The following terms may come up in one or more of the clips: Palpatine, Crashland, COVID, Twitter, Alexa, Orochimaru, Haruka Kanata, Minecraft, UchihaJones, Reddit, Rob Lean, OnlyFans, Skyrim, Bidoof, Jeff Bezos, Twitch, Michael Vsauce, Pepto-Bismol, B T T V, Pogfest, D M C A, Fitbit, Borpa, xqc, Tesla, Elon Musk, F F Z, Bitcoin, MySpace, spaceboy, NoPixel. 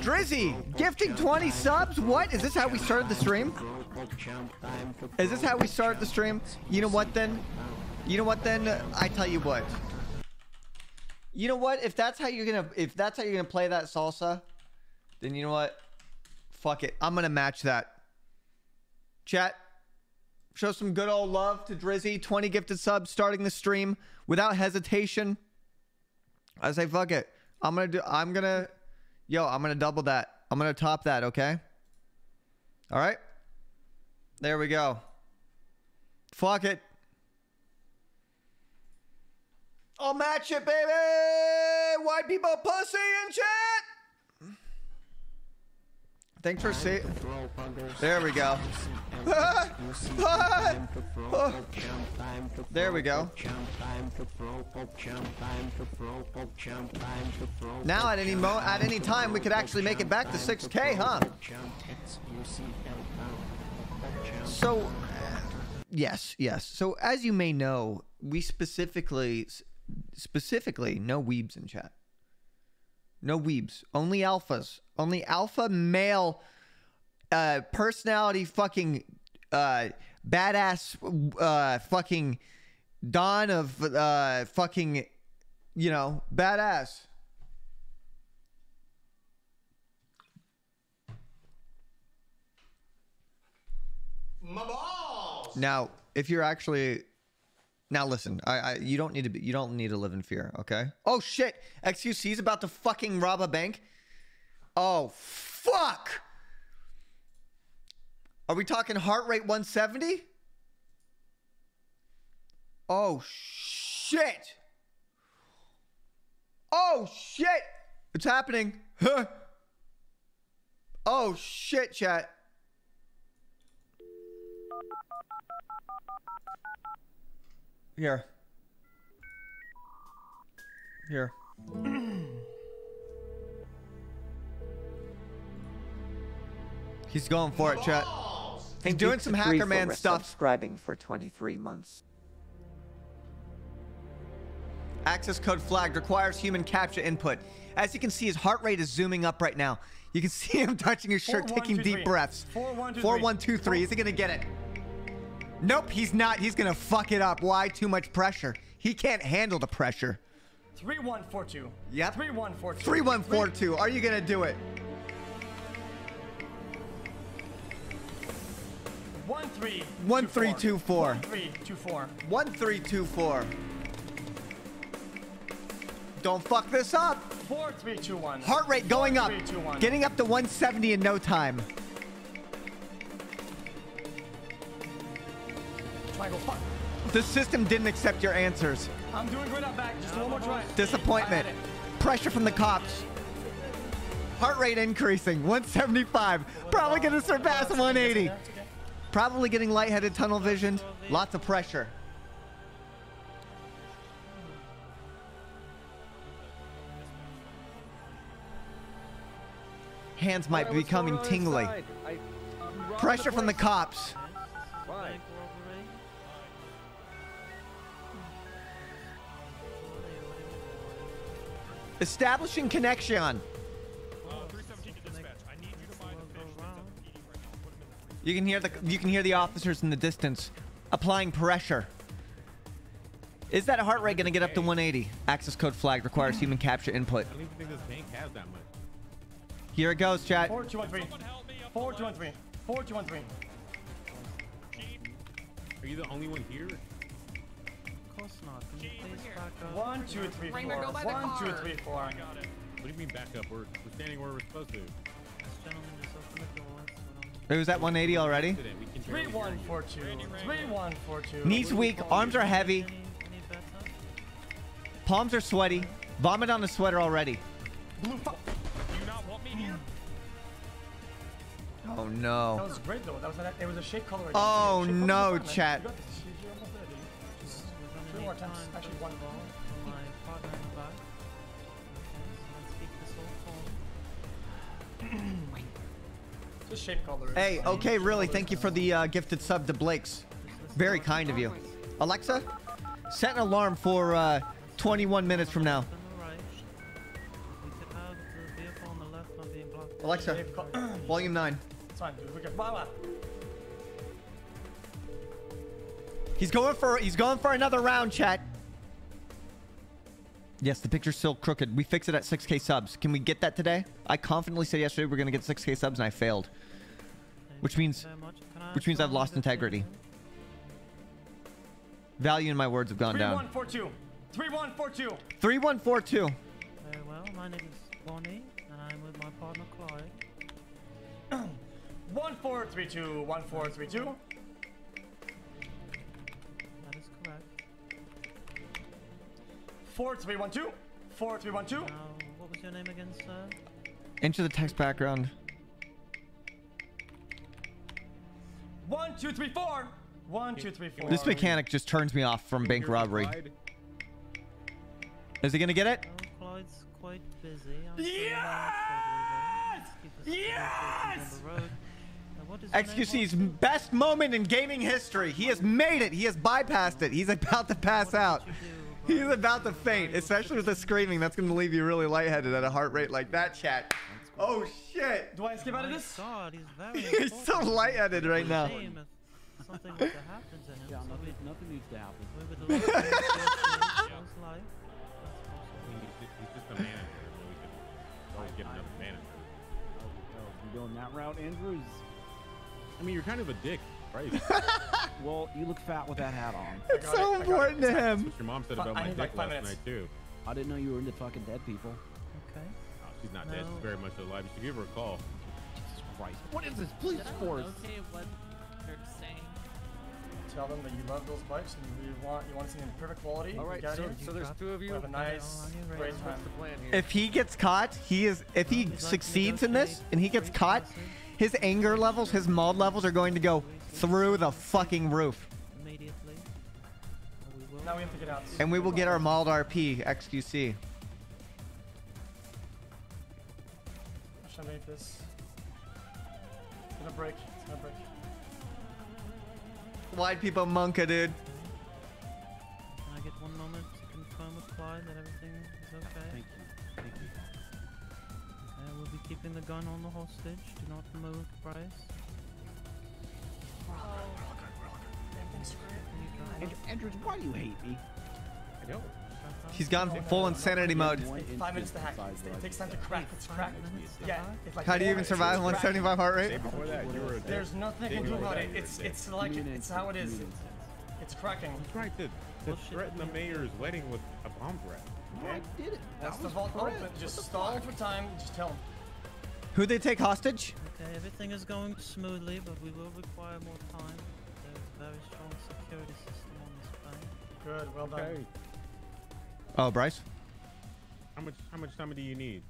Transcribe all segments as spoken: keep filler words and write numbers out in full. Drizzy, gifting twenty subs? What? Is this how we started the stream? Is this how we start the stream? You know what then? You know what then? I tell you what. You know what? If that's how you're gonna, if that's how you're gonna play that salsa, then you know what? Fuck it. I'm gonna match that. Chat, show some good old love to Drizzy. twenty gifted subs starting the stream without hesitation. I say fuck it. I'm gonna do. I'm gonna. Yo, I'm gonna double that. I'm gonna top that. Okay. All right. There we go. Fuck it. I'll match it, baby. White people pussy in chat. Thanks for seeing. There we go. There we go. Now at any mo at any time we could actually make it back to six K, huh? So, uh, yes, yes. So as you may know, we specifically, specifically, no weebs in chat. No weebs. Only alphas. Only alpha male uh, personality fucking uh, badass uh, fucking Don of uh, fucking, you know, badass. My balls. Now, if you're actually... Now listen, I, I you don't need to be, you don't need to live in fear, okay? Oh shit, X Q C's about to fucking rob a bank. Oh fuck! Are we talking heart rate one seventy? Oh shit! Oh shit! It's happening! Huh? Oh shit, chat! Here. Here. He's going for it, chat. He's doing some Hacker Man stuff. Subscribing for twenty-three months. Access code flagged. Requires human captcha input. As you can see, his heart rate is zooming up right now. You can see him touching his shirt, taking deep breaths. four one two three. Is he gonna get it? Nope, he's not. He's gonna fuck it up. Why? Too much pressure. He can't handle the pressure. three one four two. Yep. three one four two. three one four two. Are you gonna do it? one three two four. one three two four. one three two four. Don't fuck this up. four three two one. Heart rate going up. Getting up to one seventy in no time. Michael, fuck. The system didn't accept your answers. I'm doing good out back. Just one more try. Disappointment. Pressure from the cops. Heart rate increasing. one seventy-five. Probably going to surpass one eighty. Probably getting lightheaded, tunnel visioned. Lots of pressure. Hands might be becoming tingly. Pressure from the cops. Establishing connection. You can hear the you can hear the officers in the distance applying pressure. Is that heart rate gonna get up to one eighty? Access code flagged. Requires human capture input. I don't even think this bank has that much. Here it goes, chat. four two one three. four two one three. four two one three. Are you the only one here? One, two, three, four. One, two, three, four. What do you mean back up? We're, we're standing where we're supposed to. It was at one eighty already. three one four two. three one four two. Knees weak, arms are heavy. Palms are sweaty. Vomit on the sweater already. Blue fuck. Do you not want me here? Oh no. That was great though. That was a, it was a shake color. Oh no, chat. Actually, one ball. Just shape color. Hey, okay, really, thank you for the uh, gifted sub to Blake's. Very kind of you. Alexa, set an alarm for uh, twenty-one minutes from now. Alexa, volume nine. It's fine, dude. We can mama. He's going for he's going for another round, chat. Yes, the picture's still crooked. We fix it at six K subs. Can we get that today? I confidently said yesterday we're gonna get six K subs and I failed. Which means which means I've lost integrity. Value in my words have gone down. three one four two. three one four two. three one four two. Very well, my name is Bonnie and I'm with my partner Clyde. one four three two. one four three two. four three one two. four three one two. Uh, what was your name again, sir? Enter the text background. one two three four. one two three four. This mechanic just turns me off from bank robbery. Is he gonna get it? Oh, Clyde's quite busy. Yes! Yes! X Q C's best moment in gaming history. He has made it. He has bypassed it. He's about to pass out. He's about to faint, especially with the screaming. That's going to leave you really lightheaded at a heart rate like that, chat. Oh, shit. Do I skip out of this? God, he's very he's so lightheaded right now. Something to happen to him. Yeah, so nothing, nothing needs to happen. We would love to he's just a manager. We could get another manager. Oh, if you're going that route, Andrews. I mean, you're kind of a dick. Right. Well, you look fat with that hat on. It's so it. important it. to him. That's what your mom said about my dick like last minutes. night too. I didn't know you were into fucking dead people. Okay. No, she's not no. dead. She's very much alive. You should give her a call. Jesus Christ. What is this police force? Okay, what they're saying. Tell them that you love those bikes and you want you want to see them perfect quality. All right. So, so there's two of you. Have a nice, right great time. What's the plan here? If he gets caught, he is. If he like succeeds in this and he gets caught, his anger levels, his mod levels are going to go through the fucking roof. Immediately. Now we have to get out. And we will get our mauled R P, X Q C. Should I make this? It's gonna break. It's gonna break. Wide people monka, dude. Can I get one moment to confirm with Clyde that everything is okay? Thank you. Thank you. Uh, we'll be keeping the gun on the hostage. Do not move, Bryce. Andrew, Andrews, why do you hate me? I don't. He's gone full insanity mode. Five minutes to hack. It takes time to crack. It's cracked. Yeah. It's like how do you even survive one seventy-five heart rate? There's nothing I can do about it. It's it's like it's how it is. It's cracking. That's right. To, to threaten the mayor's wedding with a bomb threat. I did it. That's the vault open. Just stall for time. Just tell him. Who they take hostage? Okay, everything is going smoothly, but we will require more time. There's a very strong security system on this plane. Good, well okay. done. Oh, Bryce? How much how much time do you need?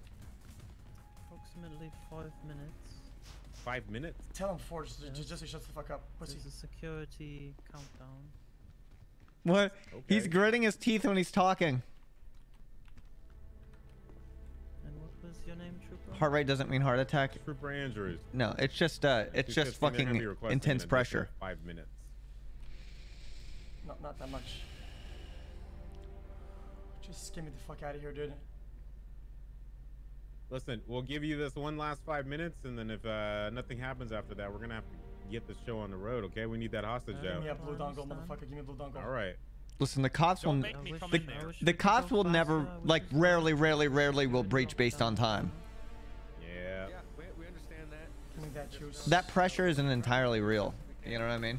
Approximately five minutes. Five minutes? Tell him four, just, yes. just shut the fuck up. Pussy. There's a security countdown. What? Okay. He's gritting his teeth when he's talking. Your name, Trooper? Heart rate doesn't mean heart attack. Trooper Andrews. No, it's just uh, it's, it's just, just fucking intense pressure. Five minutes. Not, not that much. Just get me the fuck out of here, dude. Listen, we'll give you this one last five minutes, and then if uh, nothing happens after that, we're gonna have to get the show on the road. Okay, we need that hostage uh, out. Give me a blue dongle, motherfucker. Give me a blue dongle. All right. Listen, the cops will the, the cops will never like rarely rarely rarely will breach based on time. Yeah, we understand that. That pressure isn't entirely real, you know what I mean?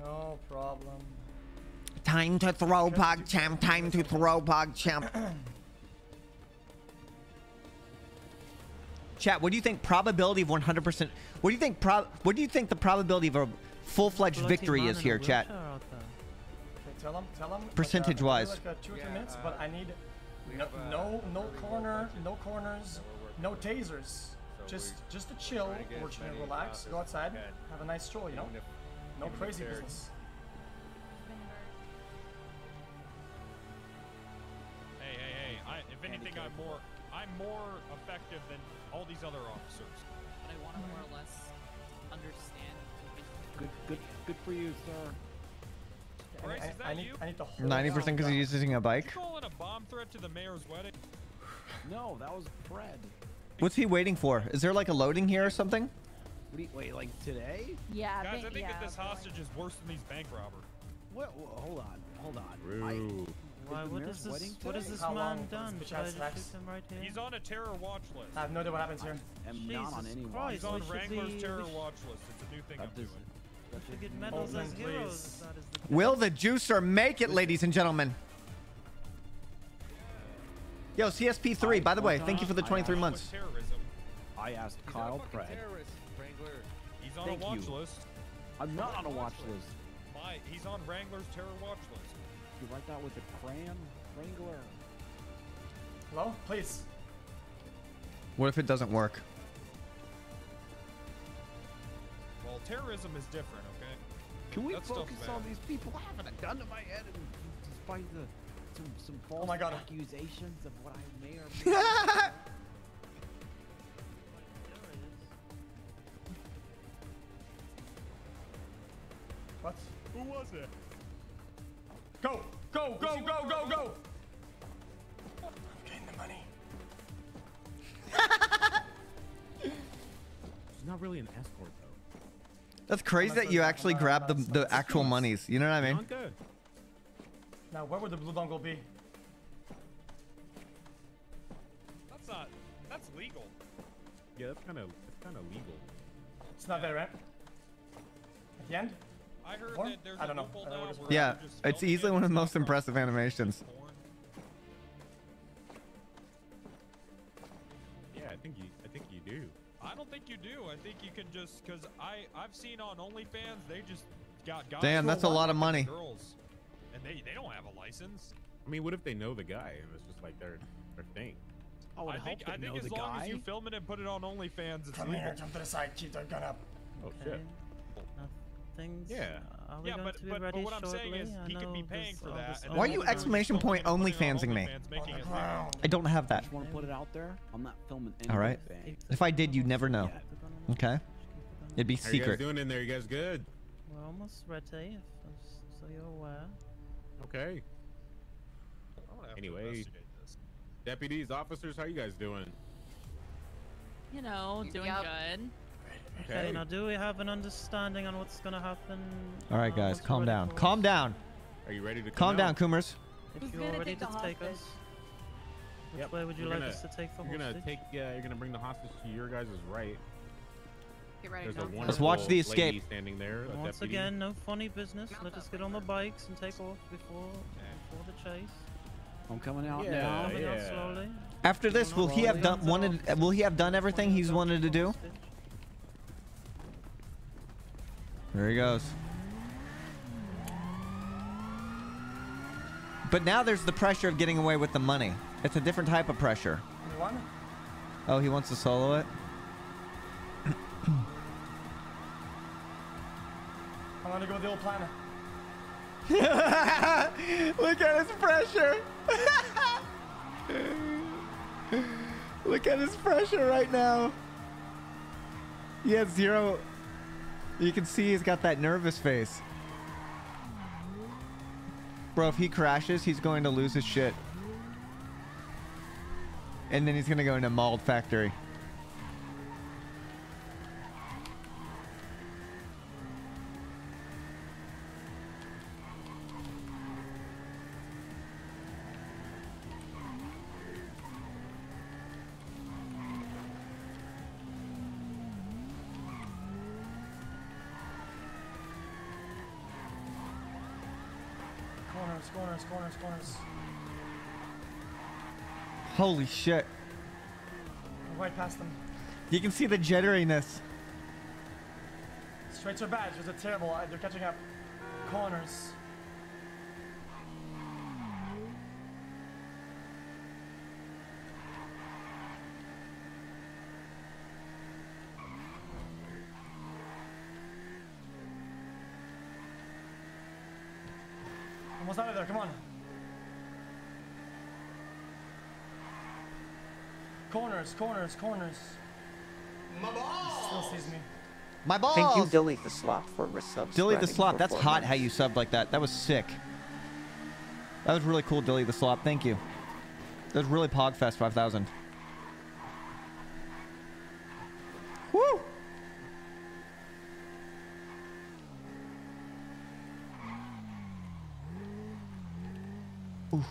No problem. Time to throw pog champ, time to throw pog champ. Chat, what do you think probability of one hundred percent? What do you think prob? What do you think the probability of a full-fledged victory is here, chat? Tell them, tell them. Percentage-wise. Like, uh, like, uh, two or three minutes, but I need no, no, no corner, no corners, no tasers. Just, just to chill. We're trying to relax, go outside, have a nice stroll, you know. No crazy business. Hey, hey, hey! I, if anything, I'm more, I'm more effective than all these other officers. But I want to more or less understand. Good, good, good for you, sir. Bryce, I, is that I need, you? I need to hold ninety percent because he's using a bike. Did you call in a bomb threat to the mayor's wedding? No, that was Fred. What's he waiting for? Is there like a loading here or something? Wait, wait like today? Yeah. Guys, I think, I think yeah, that this hostage probably. is worse than these bank robbers. What? Whoa, hold on, hold on. Mike, Why, what, is this, what has this How man done? Should I just fix him right here? He's on a terror watch list. I have no idea what happens here. I'm Jesus not on any watch list. He's on Wrangler's be... terror watch list. It's a new thing I'm doing. We get medals as heroes. Will the juicer make it, ladies and gentlemen? Yo, C S P three, by the way, thank you for the twenty-three months. I asked Kyle Pratt. He's on a watch list. I'm not on a watch list. My, he's on Wrangler's terror watch list. You write that with a crayon? Wrangler. Hello? Please. What if it doesn't work? Well, terrorism is different, okay? Can we That's focus on these people having a gun to my head and despite the some, some false oh my God. accusations of what I may or may not What? Who was it? Go! Go! Go! Go! Go! Go! I'm getting the money. She's not really an escort though. That's crazy that you actually grabbed the the actual monies. You know what I mean? Now where would the blue dongle be? That's not. That's legal. Yeah, that's kind of. That's kind of legal. It's not there, right? At the end. I heard that there's I don't know. I don't know yeah, it's easily one of the most impressive animations. Yeah, I think you. I think you do. I don't think you do. I think you can just because I I've seen on OnlyFans they just got guys. Damn, that's a lot of money. Girls, and they they don't have a license. I mean, what if they know the guy and it's just like their their thing? Oh, I think I think as long as you film it and put it on OnlyFans, it's legal. Come here, jump to the side, keep their gun up. Oh shit. Things. Yeah. Uh, yeah, but, but, but what shortly? I'm saying is he could be paying this, for that. Why are you exclamation point only fansing me? I don't have that. Want to put it out there? I'm not filming anything. All right. If I did, you'd never know. Yeah. Okay. It'd be secret. How you guys doing in there? You guys good? We're almost ready, so you're aware. Okay. Anyway, deputies, officers, how you guys doing? You know, doing yep. good. Okay. Okay, now do we have an understanding on what's gonna happen? All right, guys, calm down. Calm down. Are you ready to calm down, Coomers? If you're ready to take us, which way would you like us to take the hostage? You're gonna take. Yeah, you're gonna bring the hostage to your guys' right. Get ready. Let's watch the escape. Standing there. Once again, no funny business. Let us get on the bikes and take off before before the chase. I'm coming out now. Yeah, slowly. After this, will he have done wanted? Will he have done everything he's wanted to do? There he goes. But now there's the pressure of getting away with the money. It's a different type of pressure. Anyone? Oh, he wants to solo it? I'm gonna go with the old planner. Look at his pressure. Look at his pressure right now. He has zero... You can see he's got that nervous face. Bro, if he crashes, he's going to lose his shit. And then he's going to go into Mauled Factory. Corners, corners, corners. Holy shit. Right past them. You can see the jitteriness. Straights are bad. There's a terrible. Uh, they're catching up. Corners. Almost out of there, come on. Corners, corners, corners. My ball! Still sees me. My balls. Thank you, Dilly the Slop, for resubscribing. Dilly the Slop, that's hot how you subbed like that. That was sick. That was really cool, Dilly the Slop. Thank you. That was really Pogfest five thousand. Woo! Oof.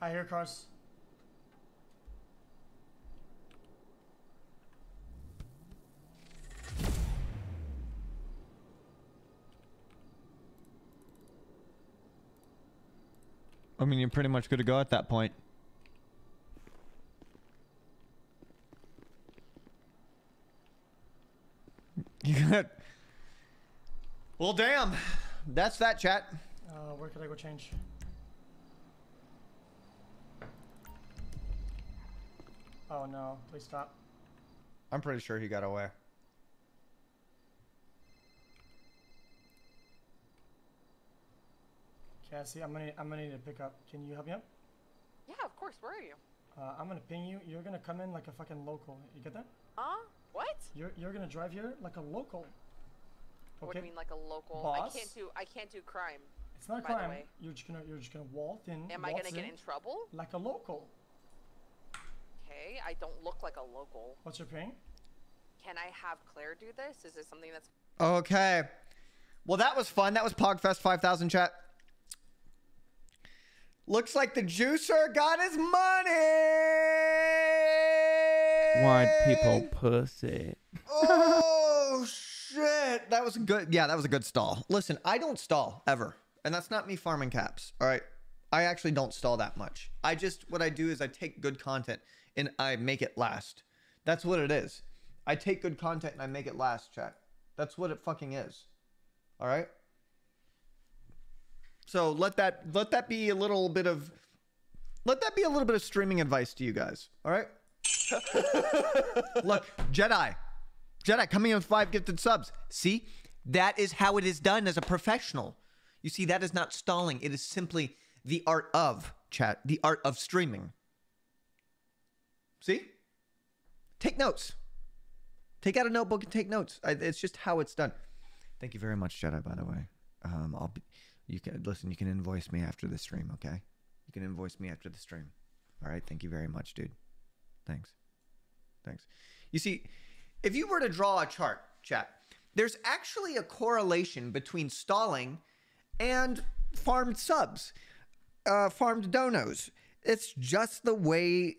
I hear cars. I mean, you're pretty much good to go at that point. You got. Well, damn. That's that, chat. Uh, where could I go change? Oh no, please stop. I'm pretty sure he got away. Cassie, I'm gonna I'm gonna need to pick up. Can you help me up? Yeah, of course. Where are you? Uh, I'm gonna ping you. You're gonna come in like a fucking local. You get that? Huh? What? You're you're gonna drive here like a local. Okay. What do you mean like a local? Boss? I can't do I can't do crime. It's not crime. You're just gonna you're just gonna waltz in. Am I gonna get in trouble? Like a local. I don't look like a local. What's your ping? Can I have Claire do this? Is this something that's... Okay. Well, that was fun. That was Pogfest five thousand, chat. Looks like the juicer got his money! Wine people pussy. Oh, shit. That was good. Yeah, that was a good stall. Listen, I don't stall ever. And that's not me farming caps. All right. I actually don't stall that much. I just... What I do is I take good content... and I make it last. That's what it is. I take good content and I make it last, chat. That's what it fucking is. All right? So let that let that be a little bit of let that be a little bit of streaming advice to you guys. All right? Look, Jedi. Jedi coming in with five gifted subs. See? That is how it is done as a professional. You see, that is not stalling. It is simply the art of, chat. The art of streaming. See? Take notes. Take out a notebook and take notes. I, it's just how it's done. Thank you very much, Jedi, by the way. Um, I'll be, you can listen, you can invoice me after the stream, okay? You can invoice me after the stream. All right, thank you very much, dude. Thanks. Thanks. You see, if you were to draw a chart, chat, there's actually a correlation between stalling and farmed subs, uh, farmed donos. It's just the way...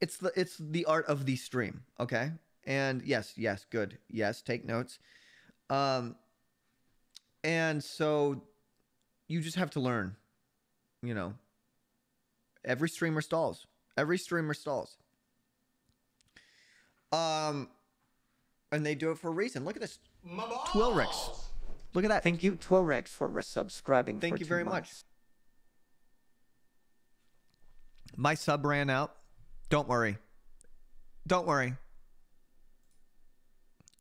It's the it's the art of the stream, okay? And yes, yes, good. Yes, take notes. Um, and so you just have to learn, you know. Every streamer stalls. Every streamer stalls. Um, and they do it for a reason. Look at this. Twilrix. Look at that. Thank you, Twilrix, for resubscribing. Thank you very much. My sub ran out. Don't worry. Don't worry.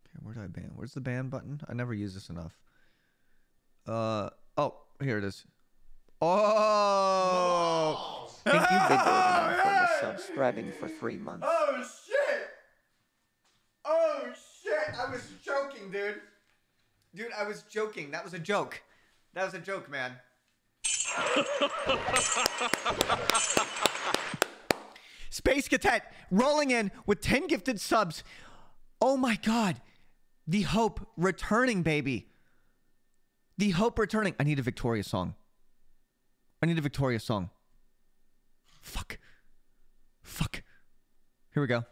Okay, where do I ban? Where's the ban button? I never use this enough. Uh oh, here it is. Oh! Thank you, Big Old Man, for subscribing for three months. Oh shit! Oh shit! I was joking, dude. Dude, I was joking. That was a joke. That was a joke, man. Space Cadet rolling in with ten gifted subs. Oh my God. The Hope returning, baby. The Hope returning. I need a Victoria song. I need a Victoria song. Fuck. Fuck. Here we go.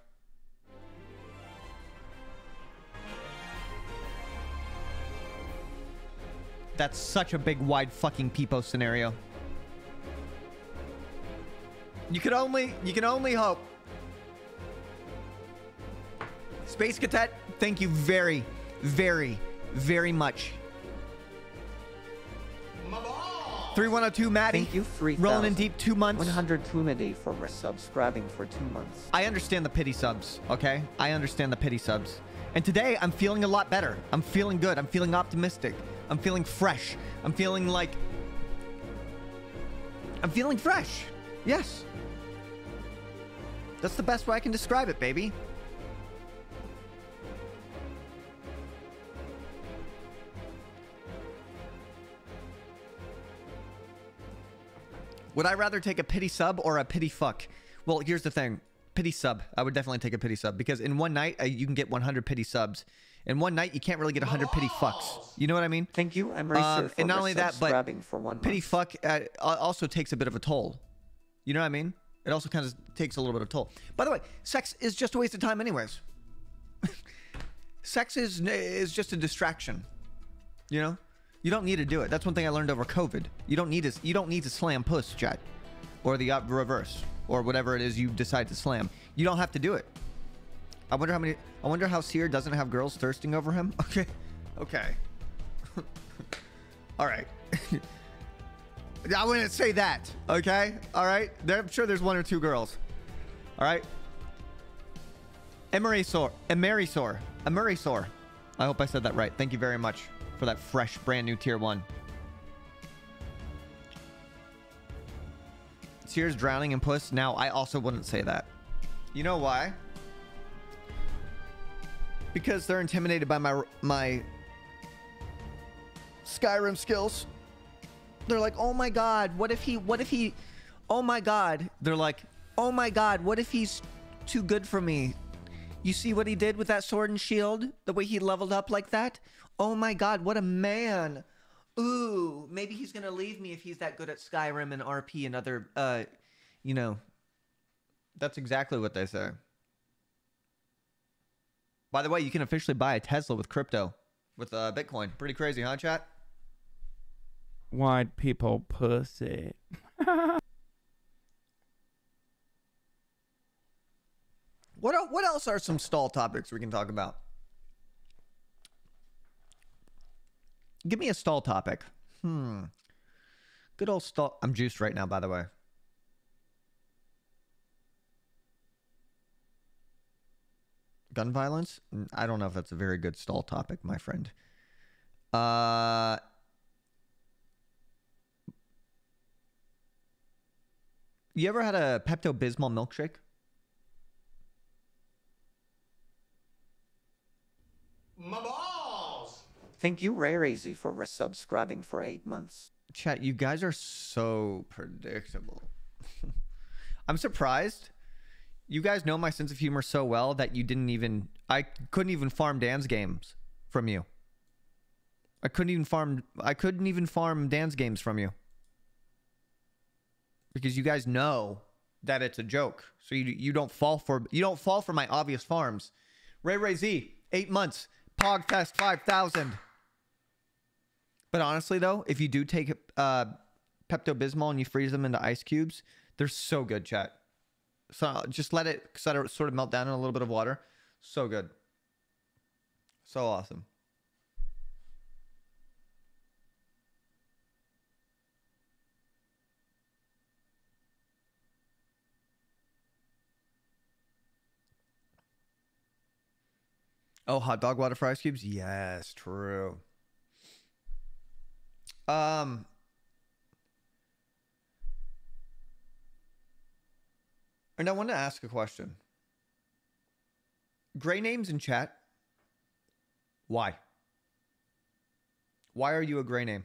That's such a big, wide fucking peepo scenario. You can only you can only hope. Space Cadet, thank you very, very, very much. three one oh two Maddie. Thank you, three. Rolling in deep, two months. one hundred Tumidi for subscribing for two months. I understand the pity subs, okay? I understand the pity subs. And today, I'm feeling a lot better. I'm feeling good. I'm feeling optimistic. I'm feeling fresh. I'm feeling like... I'm feeling fresh. Yes. That's the best way I can describe it, baby. Would I rather take a pity sub or a pity fuck? Well, here's the thing. Pity sub. I would definitely take a pity sub because in one night, uh, you can get one hundred pity subs. In one night, you can't really get one hundred pity fucks. You know what I mean? Thank you. I'm um, And not only that, but for one pity fuck uh, also takes a bit of a toll. You know what I mean? It also kind of takes a little bit of a toll. By the way, sex is just a waste of time anyways. Sex is, is just a distraction. You know? You don't need to do it. That's one thing I learned over COVID. You don't need to, you don't need to slam puss, chat. Or the uh, reverse. Or whatever it is you decide to slam. You don't have to do it. I wonder how many... I wonder how Seer doesn't have girls thirsting over him. Okay. Okay. Alright. I wouldn't say that. Okay? Alright? I'm sure there's one or two girls. Alright? Emerisor. Emerisor. Emerisor. I hope I said that right. Thank you very much for that fresh, brand new tier one. Sears drowning in puss. Now, I also wouldn't say that. You know why? Because they're intimidated by my my Skyrim skills. They're like, oh my god, what if he, what if he, oh my god. They're like, oh my god, what if he's too good for me? You see what he did with that sword and shield? The way he leveled up like that? Oh my god, what a man. Ooh, maybe he's gonna leave me if he's that good at Skyrim and R P and other, uh, you know. That's exactly what they say. By the way, you can officially buy a Tesla with crypto, with uh, Bitcoin. Pretty crazy, huh, chat? White people pussy. What, what else are some stall topics we can talk about? Give me a stall topic. Hmm. Good old stall. I'm juiced right now, by the way. Gun violence? I don't know if that's a very good stall topic, my friend. Uh... You ever had a Pepto-Bismol milkshake? My balls! Thank you, Rarezy, for resubscribing for eight months. Chat, you guys are so predictable. I'm surprised. You guys know my sense of humor so well that you didn't even... I couldn't even farm Dan's games from you. I couldn't even farm... I couldn't even farm Dan's games from you. Because you guys know that it's a joke. So you, you don't fall for... You don't fall for my obvious farms. Ray Ray Z, eight months. Pogfest five thousand. But honestly, though, if you do take uh, Pepto-Bismol and you freeze them into ice cubes, they're so good, chat. So just let it sort of melt down in a little bit of water. So good. So awesome. Oh, hot dog water for ice cubes? Yes, true. Um... And I want to ask a question. Gray names in chat. Why? Why are you a gray name?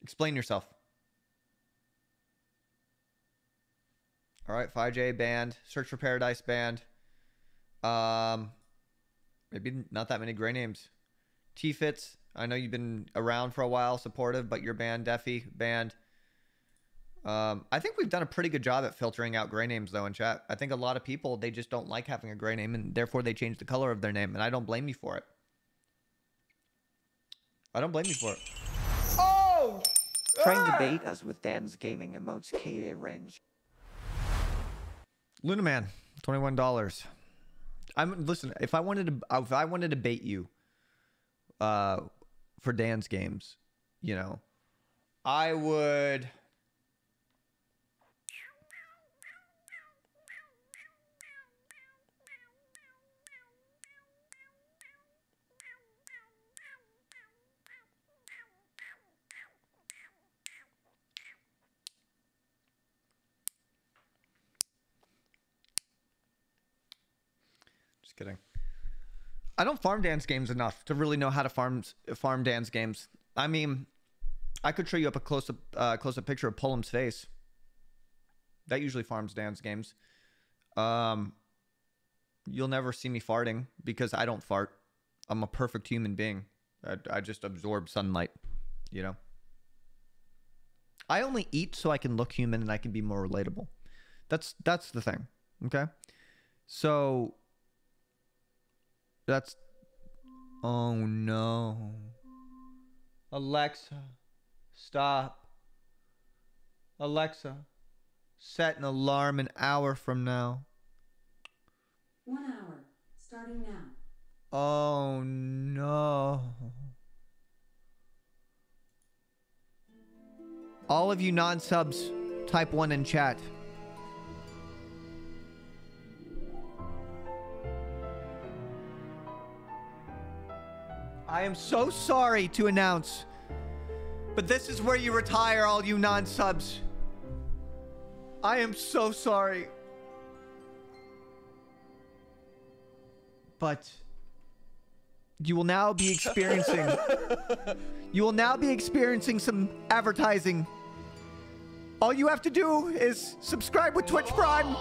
Explain yourself. All right, five J banned. Search for Paradise banned. Um, maybe not that many gray names. T-Fits. I know you've been around for a while, supportive, but you're banned. Deffy, banned. Um, I think we've done a pretty good job at filtering out gray names, though, in chat. I think a lot of people, they just don't like having a gray name, and therefore they change the color of their name, and I don't blame you for it. I don't blame you for it. Oh, trying to bait us with Dan's gaming emotes K A range. Lunaman, twenty-one dollars. I'm listen, if I wanted to if I wanted to bait you uh for Dan's games, you know, I would kidding. I don't farm dance games enough to really know how to farm farm dance games. I mean, I could show you up a close up uh, close up picture of Pullum's face. That usually farms dance games. Um, you'll never see me farting because I don't fart. I'm a perfect human being. I, I just absorb sunlight. You know. I only eat so I can look human and I can be more relatable. That's that's the thing. Okay, so. That's... Oh, no. Alexa, stop. Alexa, set an alarm an hour from now. One hour, starting now. Oh, no. All of you non-subs, type one in chat. I am so sorry to announce, but this is where you retire, all you non-subs. I am so sorry. But you will now be experiencing, you will now be experiencing some advertising. All you have to do is subscribe with Twitch Prime.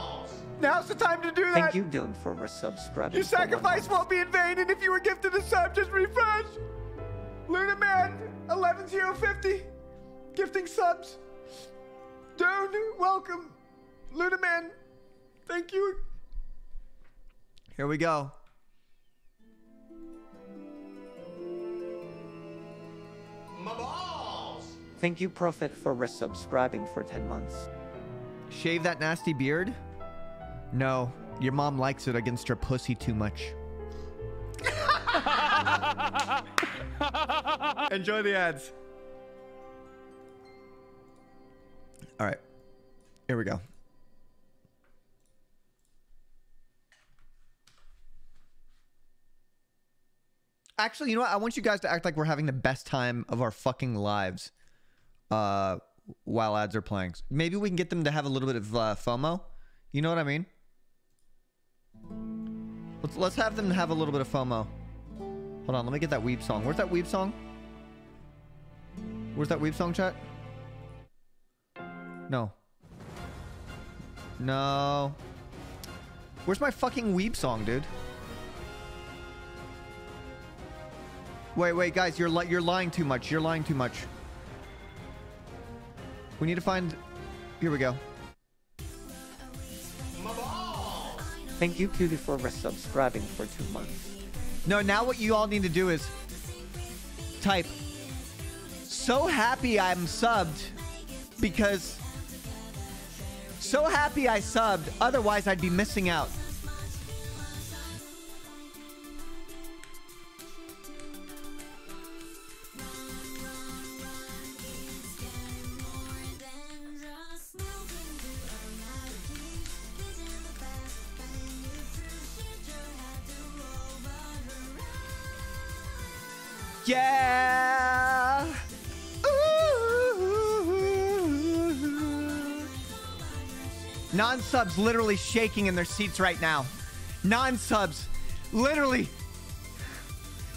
Now's the time to do that. Thank you, Dylan, for subscribing. Your sacrifice won't be in vain, and if you were gifted a sub, just refresh. Lunaman, eleven zero fifty, gifting subs. Dune, welcome. Lunaman, thank you. Here we go. My balls. Thank you, Prophet, for resubscribing for ten months. Shave that nasty beard. No, your mom likes it against her pussy too much. Enjoy the ads. All right, here we go. Actually, you know what? I want you guys to act like we're having the best time of our fucking lives uh, while ads are playing. Maybe we can get them to have a little bit of uh, FOMO. You know what I mean? Let's, let's have them have a little bit of FOMO. Hold on, let me get that weeb song. Where's that weeb song? Where's that weeb song, chat? No. No. Where's my fucking weeb song, dude? Wait, wait, guys, you're li- you're lying too much. You're lying too much. We need to find... Here we go. Thank you, Cutie, for resubscribing for two months. No, now what you all need to do is type, so happy I'm subbed because, so happy I subbed, otherwise I'd be missing out. Yeah. Non-subs literally shaking in their seats right now. Non-subs literally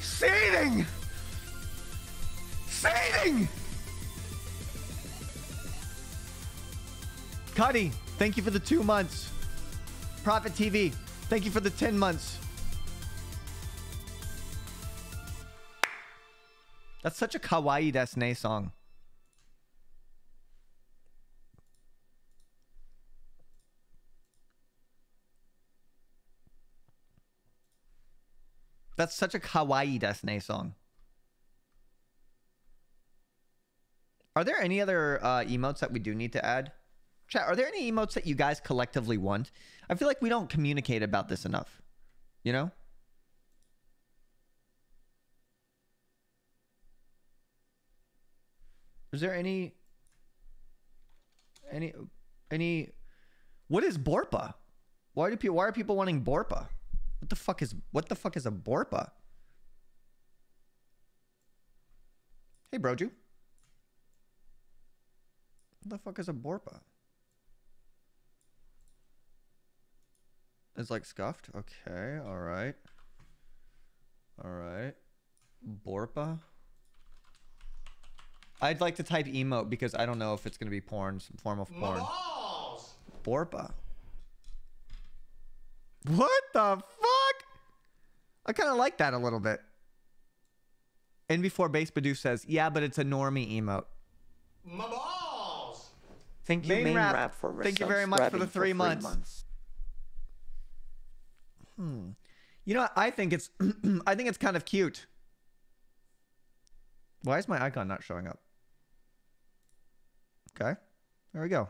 seething. Seething. Cuddy, thank you for the two months. Prophet T V, thank you for the ten months. That's such a kawaii desu ne song. That's such a kawaii desu ne song. Are there any other uh, emotes that we do need to add? Chat, are there any emotes that you guys collectively want? I feel like we don't communicate about this enough, you know? Is there any... Any... Any... What is Borpa? Why do people... Why are people wanting Borpa? What the fuck is... What the fuck is a Borpa? Hey, Broju. What the fuck is a Borpa? It's like scuffed. Okay, all right. All right. Borpa. I'd like to type emote because I don't know if it's going to be porn, some form of porn. Balls! Borpa. What the fuck? I kind of like that a little bit. And before Base Badoo says, yeah, but it's a normie emote. My balls! Thank you, main main rap. Rap for Thank you very much for the three, for three months. months. Hmm. You know, I think it's, I think it's kind of cute. Why is my icon not showing up? Okay, there we go.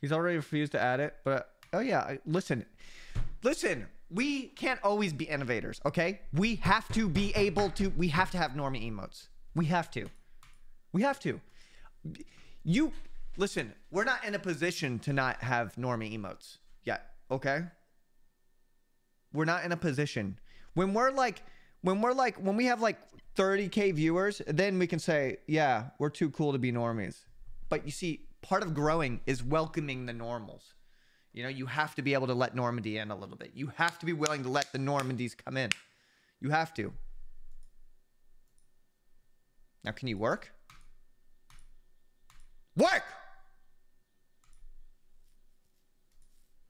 He's already refused to add it, but oh yeah, I, listen, listen. We can't always be innovators, okay? We have to be able to. We have to have normie emotes. We have to. We have to. You listen. We're not in a position to not have normie emotes yet, okay? We're not in a position when we're like. When we're like, when we have like thirty K viewers, then we can say, yeah, we're too cool to be normies. But you see, part of growing is welcoming the normals. You know, you have to be able to let Normandy in a little bit. You have to be willing to let the Normandies come in. You have to. Now, can you work? Work!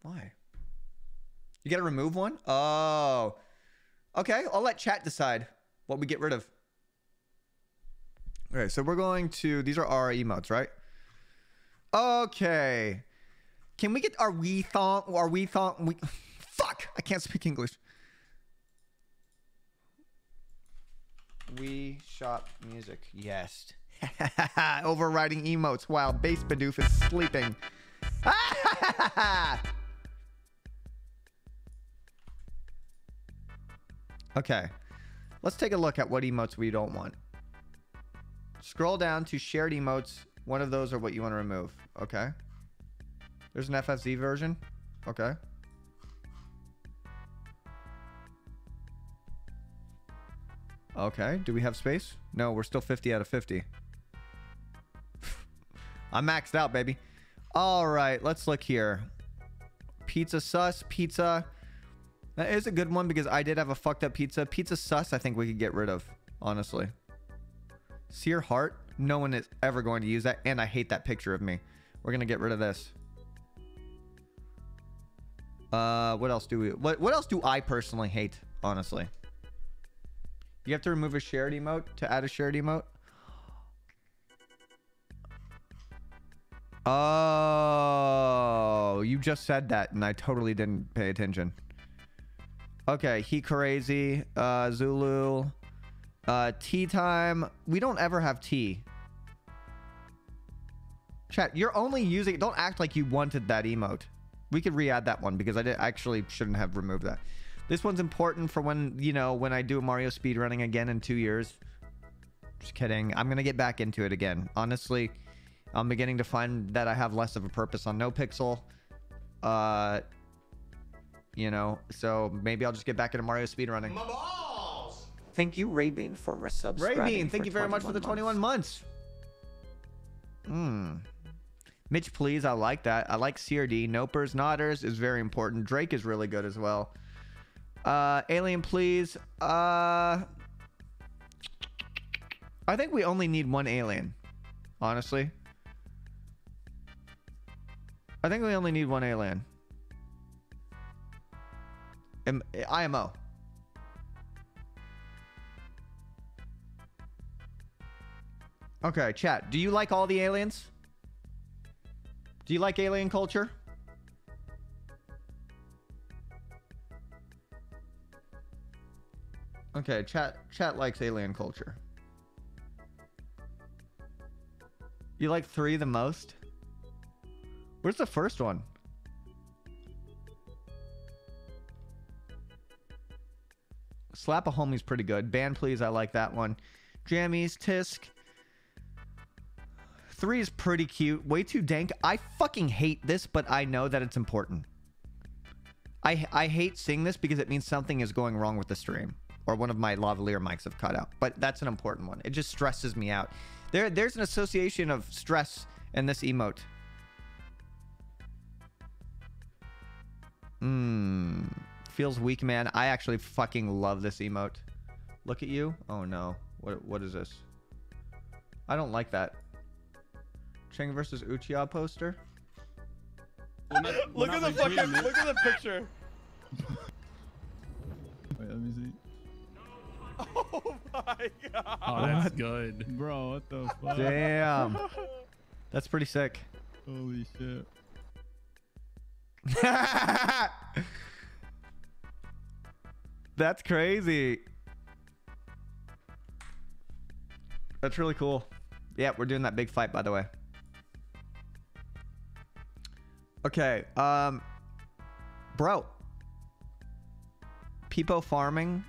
Why? You gotta remove one? Oh. Okay, I'll let chat decide what we get rid of. Okay, so we're going to... These are our emotes, right? Okay. Can we get our we thong... Our we thong... We, fuck! I can't speak English. We shop music. Yes. Overriding emotes. Wow, Base Badoof is sleeping. Okay, let's take a look at what emotes we don't want. Scroll down to shared emotes. One of those are what you want to remove. Okay. There's an F F Z version. Okay. Okay, do we have space? No, we're still fifty out of fifty. I'm maxed out, baby. All right, let's look here. Pizza sus, pizza... That is a good one because I did have a fucked up pizza. Pizza sus, I think we could get rid of, honestly. Sear heart, no one is ever going to use that, and I hate that picture of me. We're gonna get rid of this. Uh, what else do we? What what else do I personally hate, honestly? You have to remove a shared emote to add a shared emote. Oh, you just said that, and I totally didn't pay attention. Okay, he crazy, uh, Zulu, uh, tea time. We don't ever have tea. Chat, you're only using. Don't act like you wanted that emote. We could re-add that one because I did, actually shouldn't have removed that. This one's important for when you know when I do Mario speedrunning again in two years. Just kidding. I'm gonna get back into it again. Honestly, I'm beginning to find that I have less of a purpose on NoPixel. Uh. You know, so maybe I'll just get back into Mario speedrunning. My balls! Thank you, Raybean, for resubscribing. Raybean, thank you very much for the twenty-one months. Hmm. Mitch, please. I like that. I like C R D. Nopers, Nodders is very important. Drake is really good as well. Uh, Alien, please. Uh, I think we only need one alien, honestly. I think we only need one alien. I M O. Okay, chat. Do you like all the aliens? Do you like alien culture? Okay, chat. Chat likes alien culture. You like three the most? Where's the first one? Slap a Homie's pretty good. Ban Please, I like that one. Jammies, Tisk. Three is pretty cute. Way Too Dank. I fucking hate this, but I know that it's important. I, I hate seeing this because it means something is going wrong with the stream. Or one of my lavalier mics have cut out. But that's an important one. It just stresses me out. There, there's an association of stress and this emote. Mmm. Feels weak, man. I actually fucking love this emote. Look at you. Oh, no. What? What is this? I don't like that. Cheng versus Uchiha poster. We're not, we're look at the fucking... It. Look at the picture. Wait, let me see. Oh, my God. Oh, that's good. Bro, what the fuck? Damn. That's pretty sick. Holy shit. That's crazy. That's really cool. Yeah, we're doing that big fight, by the way. Okay, um bro, Peepo farming,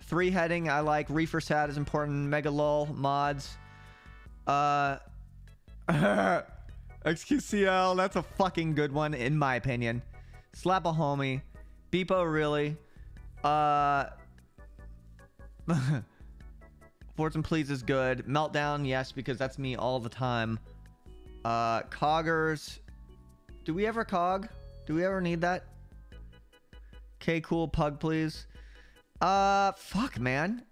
three heading I like, Reefer's hat is important, mega lol mods, uh X Q C L, that's a fucking good one in my opinion. Slap a Homie, Peepo really. Uh, Fortune Please is good. Meltdown, yes, because that's me all the time. Uh, Coggers. Do we ever cog? Do we ever need that? K Cool, Pug Please. Uh, fuck, man.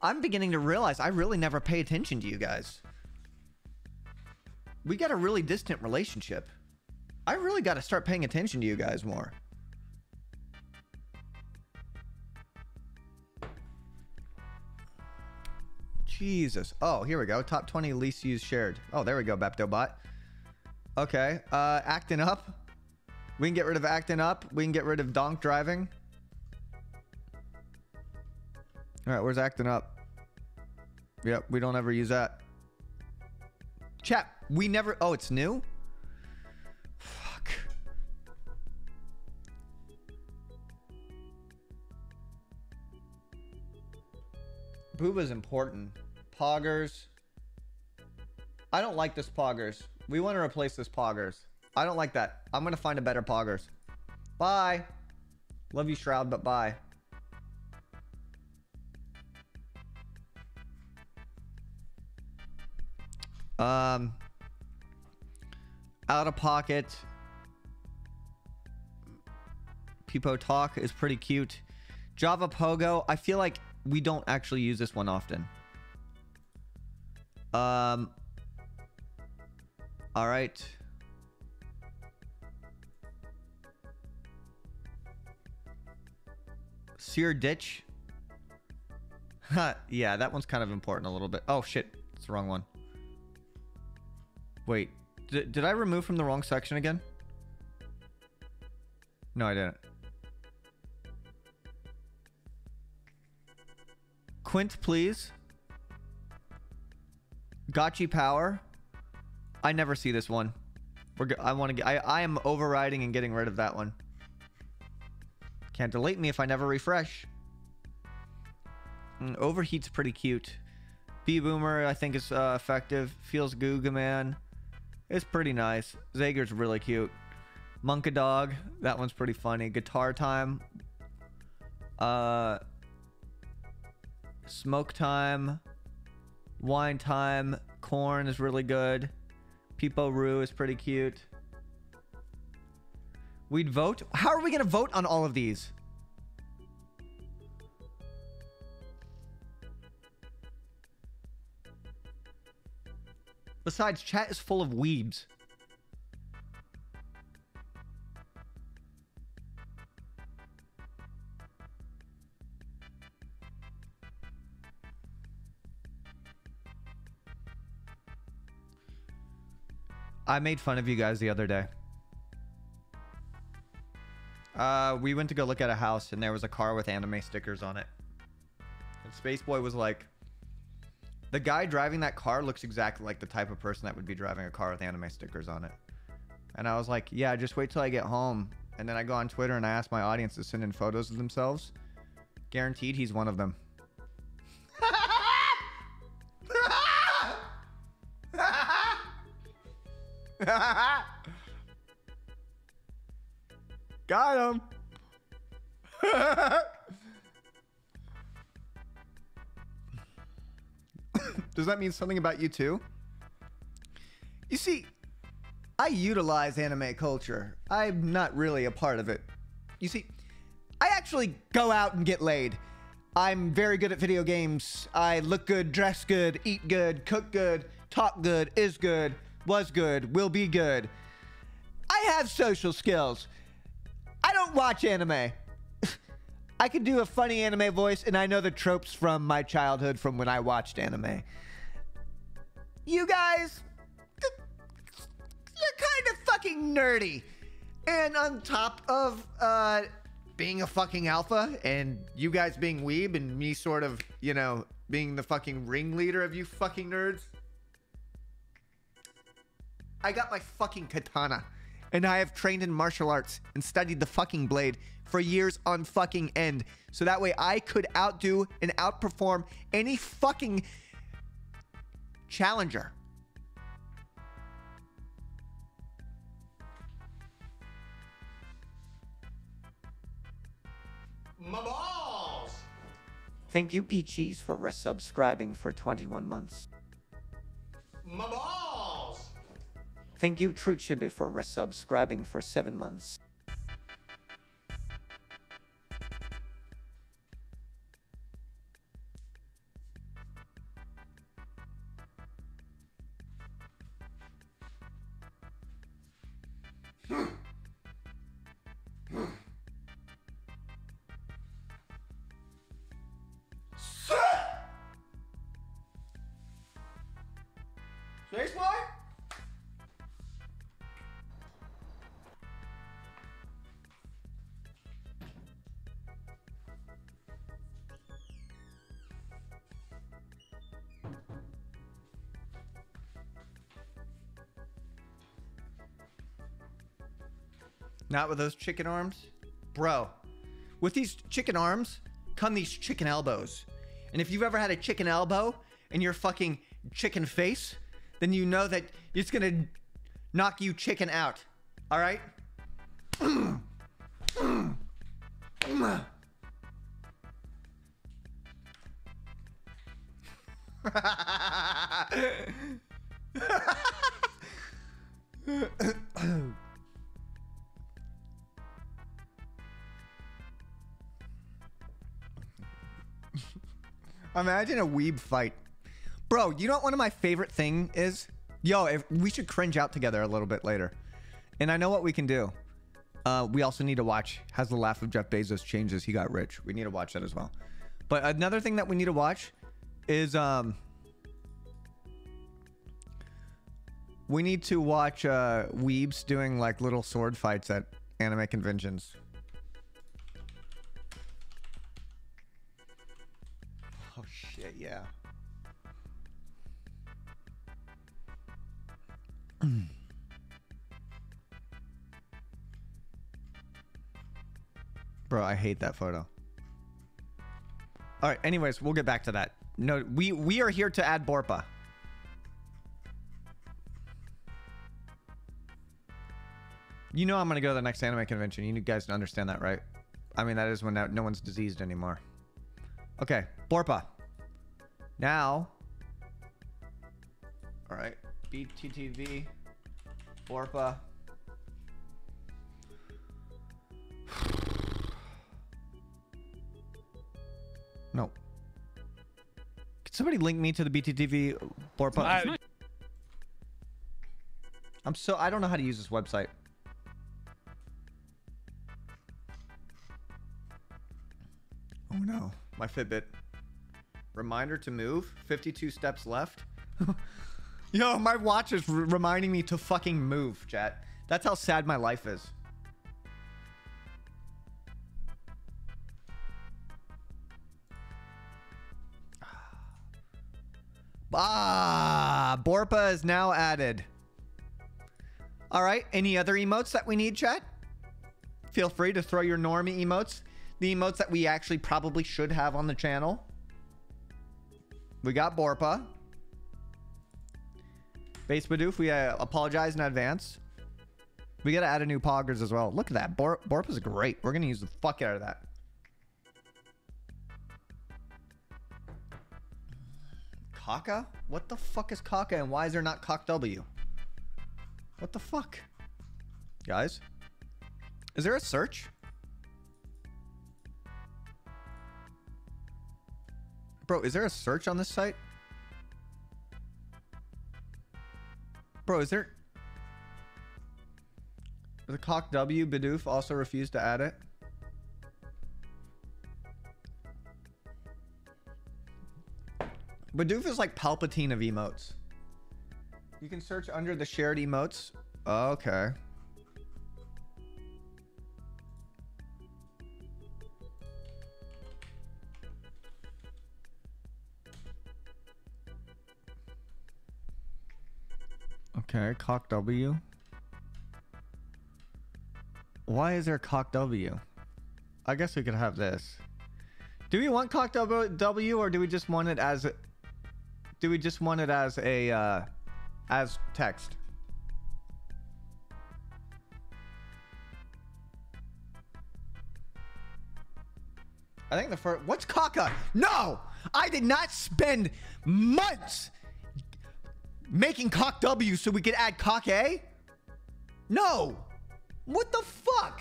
I'm beginning to realize I really never pay attention to you guys. We got a really distant relationship. I really got to start paying attention to you guys more. Jesus. Oh, here we go. Top twenty least used shared. Oh, there we go, BeptoBot. Okay. Uh, acting up. We can get rid of acting up. We can get rid of donk driving. All right, where's acting up? Yep, we don't ever use that. Chat, we never... Oh, it's new? Fuck. Booba's important. Poggers. I don't like this Poggers. We want to replace this Poggers. I don't like that. I'm going to find a better Poggers. Bye. Love you, Shroud, but bye. Um, out of pocket. Peepo Talk is pretty cute. Java Pogo. I feel like we don't actually use this one often. Um, all right. Sear Ditch. Yeah, that one's kind of important a little bit. Oh, shit. It's the wrong one. Wait. Did, did I remove from the wrong section again? No, I didn't. Quint Please. Gotchi Power. I never see this one. We're go I want to get I, I am overriding and getting rid of that one. Can't delete me if I never refresh. Mm, Overheat's pretty cute. B Boomer I think is uh, effective. Feels Googa Man. It's pretty nice. Zager's really cute. Monkadog, that one's pretty funny. Guitar Time. Uh Smoke Time, Wine Time, Corn is really good. Peepo Roo is pretty cute. We'd vote. How are we gonna vote on all of these? Besides, chat is full of weebs. I made fun of you guys the other day. Uh, we went to go look at a house and there was a car with anime stickers on it. And Spaceboy was like, The guy driving that car looks exactly like the type of person that would be driving a car with anime stickers on it. And I was like, yeah, just wait till I get home. And then I go on Twitter and I ask my audience to send in photos of themselves. Guaranteed he's one of them. Got him. Does that mean something about you too? You see, I utilize anime culture. I'm not really a part of it. You see, I actually go out and get laid. I'm very good at video games. I look good, dress good, eat good, cook good, talk good, is good, was good, will be good. I have social skills. I don't watch anime. I could do a funny anime voice, and I know the tropes from my childhood from when I watched anime. You guys, you're kind of fucking nerdy. And on top of uh, being a fucking alpha and you guys being weeb and me sort of, you know, being the fucking ringleader of you fucking nerds, I got my fucking katana. And I have trained in martial arts and studied the fucking blade for years on fucking end. So that way I could outdo and outperform any fucking challenger. My balls! Thank you, Peaches, for resubscribing for twenty-one months. My balls! Thank you, Truchibi, for resubscribing for seven months. Spaceboy? Not with those chicken arms. Bro, with these chicken arms come these chicken elbows. And if you've ever had a chicken elbow in your fucking chicken face, then you know that it's gonna knock you chicken out. All right? Imagine a weeb fight. Bro, you know what one of my favorite thing is? Yo, if we should cringe out together a little bit later. And I know what we can do. Uh, we also need to watch How's the Laugh of Jeff Bezos Changes He Got Rich. We need to watch that as well. But another thing that we need to watch is... Um, we need to watch uh, weebs doing like little sword fights at anime conventions. Oh shit, yeah. Bro, I hate that photo. All right, anyways, we'll get back to that. No, we we are here to add Borpa. You know I'm gonna go to the next anime convention. You guys understand that, right? I mean, that is when no one's diseased anymore. Okay, Borpa. Now. All right. B T T V, Borpa. No. Can somebody link me to the B T T V Borpa? I, I'm so I don't know how to use this website. Oh no, my Fitbit. Reminder to move. fifty-two steps left. Yo, my watch is r reminding me to fucking move, chat. That's how sad my life is. Ah, Borpa is now added. All right, any other emotes that we need, chat? Feel free to throw your normie emotes. The emotes that we actually probably should have on the channel. We got Borpa. Base Badoof, we uh, apologize in advance. We gotta add a new Poggers as well. Look at that. Bor Borpa's great. We're gonna use the fuck out of that. Kaka? What the fuck is Kaka and why is there not Cock W? What the fuck? Guys? Is there a search? Bro, is there a search on this site? Bro, is there... The Cock W Bidoof also refused to add it. Bidoof is like Palpatine of emotes. You can search under the shared emotes. Okay. Okay, Cock W. Why is there Cock W? I guess we could have this. Do we want Cock W or do we just want it as a, do we just want it as a uh, as text? I think the first, what's Kaka? No, I did not spend months making Cock W so we could add Cock A. No. What the fuck?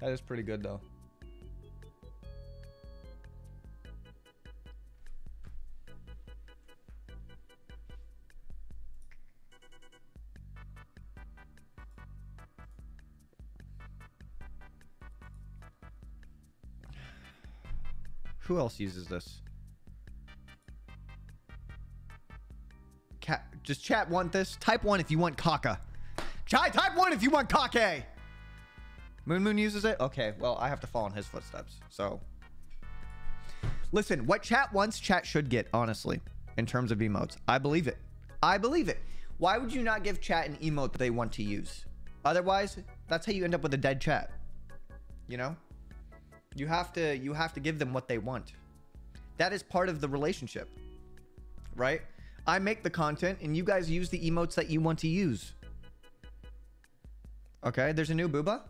That is pretty good though. Who else uses this? Cat, just chat want this. Type one if you want Kaka. Chai, type one if you want Kake. Moon Moon uses it? Okay, well, I have to follow in his footsteps. So, listen, what chat wants, chat should get, honestly, in terms of emotes. I believe it. I believe it. Why would you not give chat an emote that they want to use? Otherwise, that's how you end up with a dead chat. You know? You have to, you have to give them what they want. That is part of the relationship, right? I make the content and you guys use the emotes that you want to use. Okay, there's a new Booba.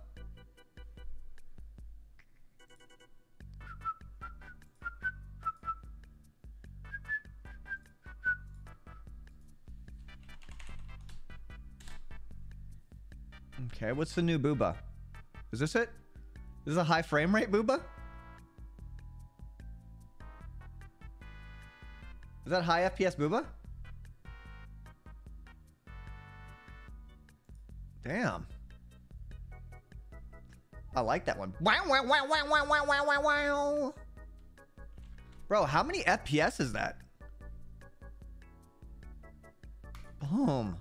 Okay, what's the new Booba? Is this it? This is a high frame rate Booba? Is that high F P S Booba? Damn. I like that one. Wow, wow, wow, wow, wow, wow, wow, wow, wow. Bro, how many F P S is that? Boom.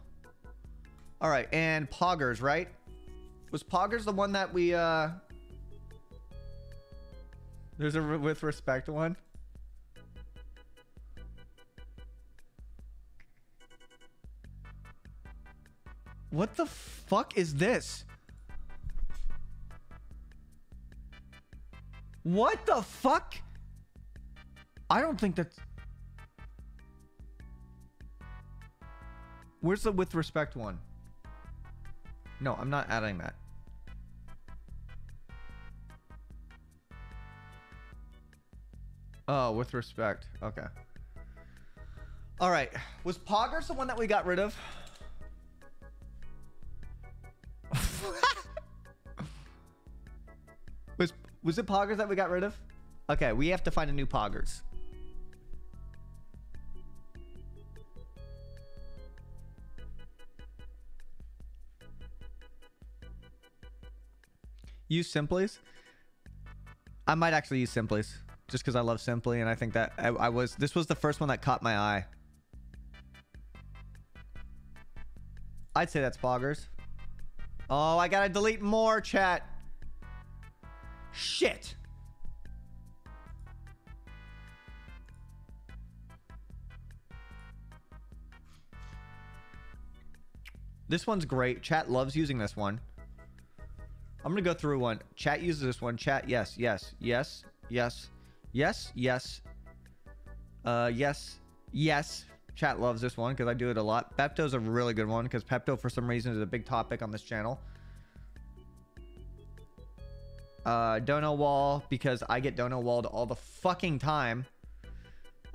All right, and Poggers, right? Was Poggers the one that we, uh... There's a with respect one? What the fuck is this? What the fuck? I don't think that's... Where's the with respect one? No, I'm not adding that. Oh, with respect. Okay. All right. Was Poggers the one that we got rid of? was was it Poggers that we got rid of? Okay, we have to find a new Poggers. Use Simplies. I might actually use Simplies just because I love Simply, and I think that I, I was this was the first one that caught my eye. I'd say that's Poggers. Oh, I gotta delete more, chat. Shit. This one's great. Chat loves using this one. I'm going to go through one. Chat uses this one. Chat, yes, yes, yes, yes, yes, yes, uh, yes, yes. Chat loves this one because I do it a lot. Pepto's a really good one because Pepto, for some reason, is a big topic on this channel. Uh, Dono wall because I get Dono walled all the fucking time.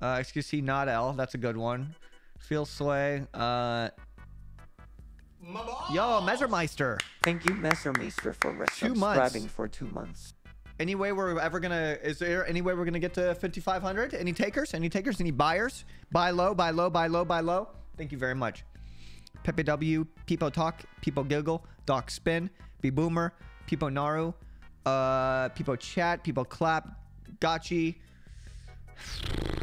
Uh, X Q C, not L. That's a good one. Feel sway. Uh... Yo, Messermeister. Thank you, Messermeister, for resubscribing for two months. Any way we're ever gonna? Is there any way we're gonna get to fifty-five hundred? Any takers? Any takers? Any buyers? Buy low, buy low, buy low, buy low. Thank you very much. Pepe W, Peepo Talk, Peepo Giggle, Doc Spin, B Boomer, Peepo Naru, uh, Peepo Chat, Peepo Clap, Gotchi.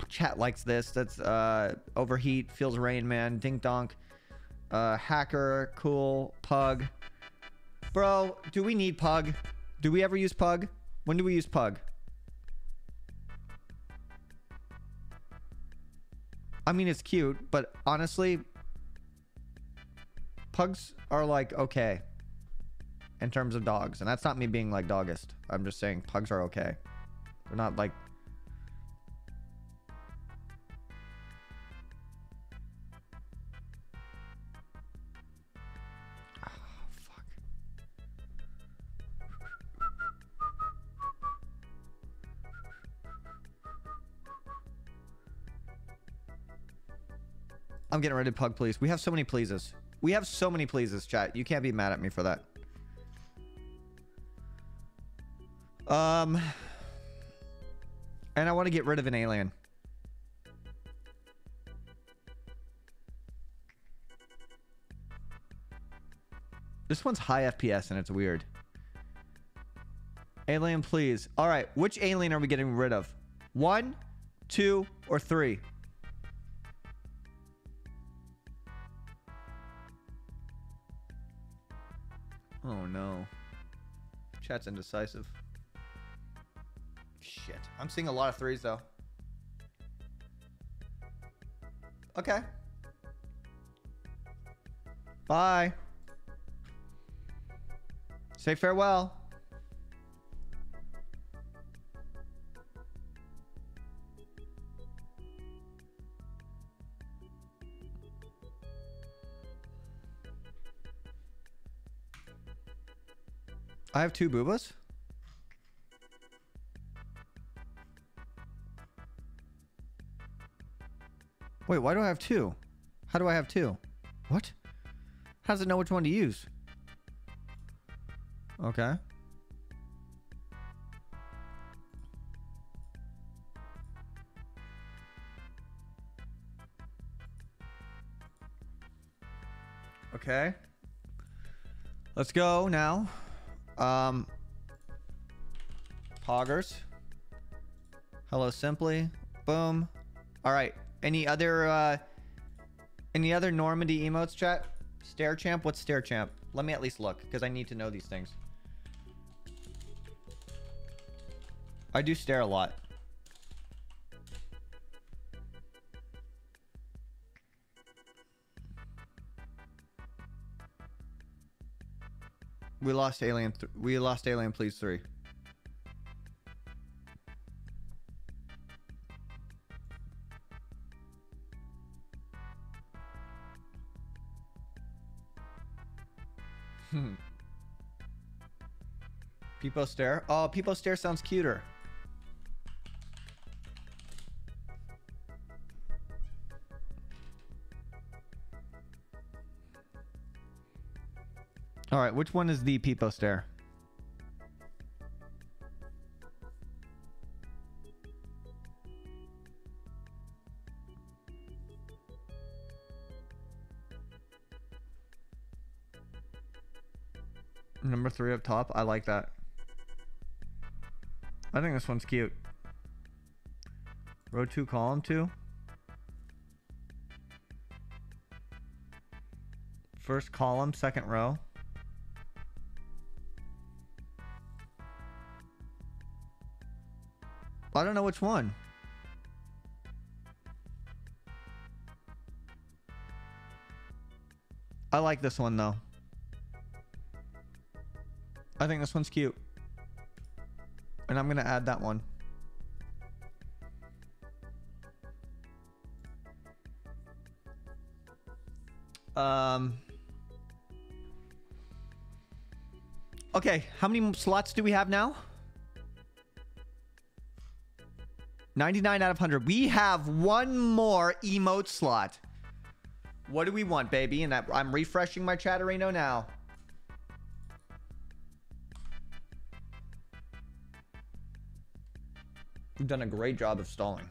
Chat likes this. That's uh, Overheat, Feels Rain Man, Ding Donk. Uh, hacker, cool, pug. Bro, do we need pug? Do we ever use pug? When do we use pug? I mean, it's cute, but honestly, pugs are like okay in terms of dogs. And that's not me being like doggist. I'm just saying pugs are okay. They're not like... I'm getting rid of pug, please. We have so many pleases. We have so many pleases, chat. You can't be mad at me for that. Um, and I want to get rid of an alien. This one's high F P S and it's weird. Alien, please. All right, which alien are we getting rid of? One, two, or three? Oh no. Chat's indecisive. Shit. I'm seeing a lot of threes though. Okay. Bye. Say farewell. I have two boobas? Wait, why do I have two? How do I have two? What? How does it know which one to use? Okay. Okay. Let's go now. Um, Poggers. Hello, Simply. Boom. All right. Any other, uh, any other Normandy emotes, chat? Stair Champ? What's Stair Champ? Let me at least look because I need to know these things. I do stare a lot. We lost alien. Th we lost alien. Please three. Hmm. Peepo stare. Oh, Peepo stare sounds cuter. All right, which one is the Peepo stare? Number three up top. I like that. I think this one's cute. Row two, column two. First column, second row. I don't know which one. I like this one though. I think this one's cute. And I'm gonna add that one. Um. Okay, how many slots do we have now? ninety-nine out of one hundred. We have one more emote slot. What do we want, baby? And I, I'm refreshing my Chatterino now. You've done a great job of stalling.